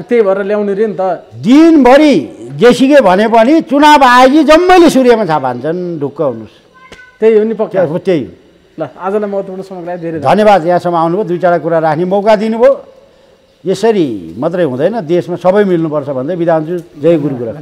त्यही भएर ल्याउने रे नि त। दिनभरि जेसिकै भने पनि चुनाव आएपछि जम्मैले सूर्यमा छाप हान्छन्, ढुक्क हुनुहोस्। त्यही हो नि पक्का हो, त्यही हो। ल आजलाई महत्त्वपूर्ण समयलाई धेरै धन्यवाद, यहाँसम्म आउनुभयो, दुई चारवटा कुरा राख्ने मौका दिनुभयो। यसरी मात्रै हुँदैन, देशमा सबै मिल्नुपर्छ भन्दै बिदा हुन्छु। जय गुरुगुरु।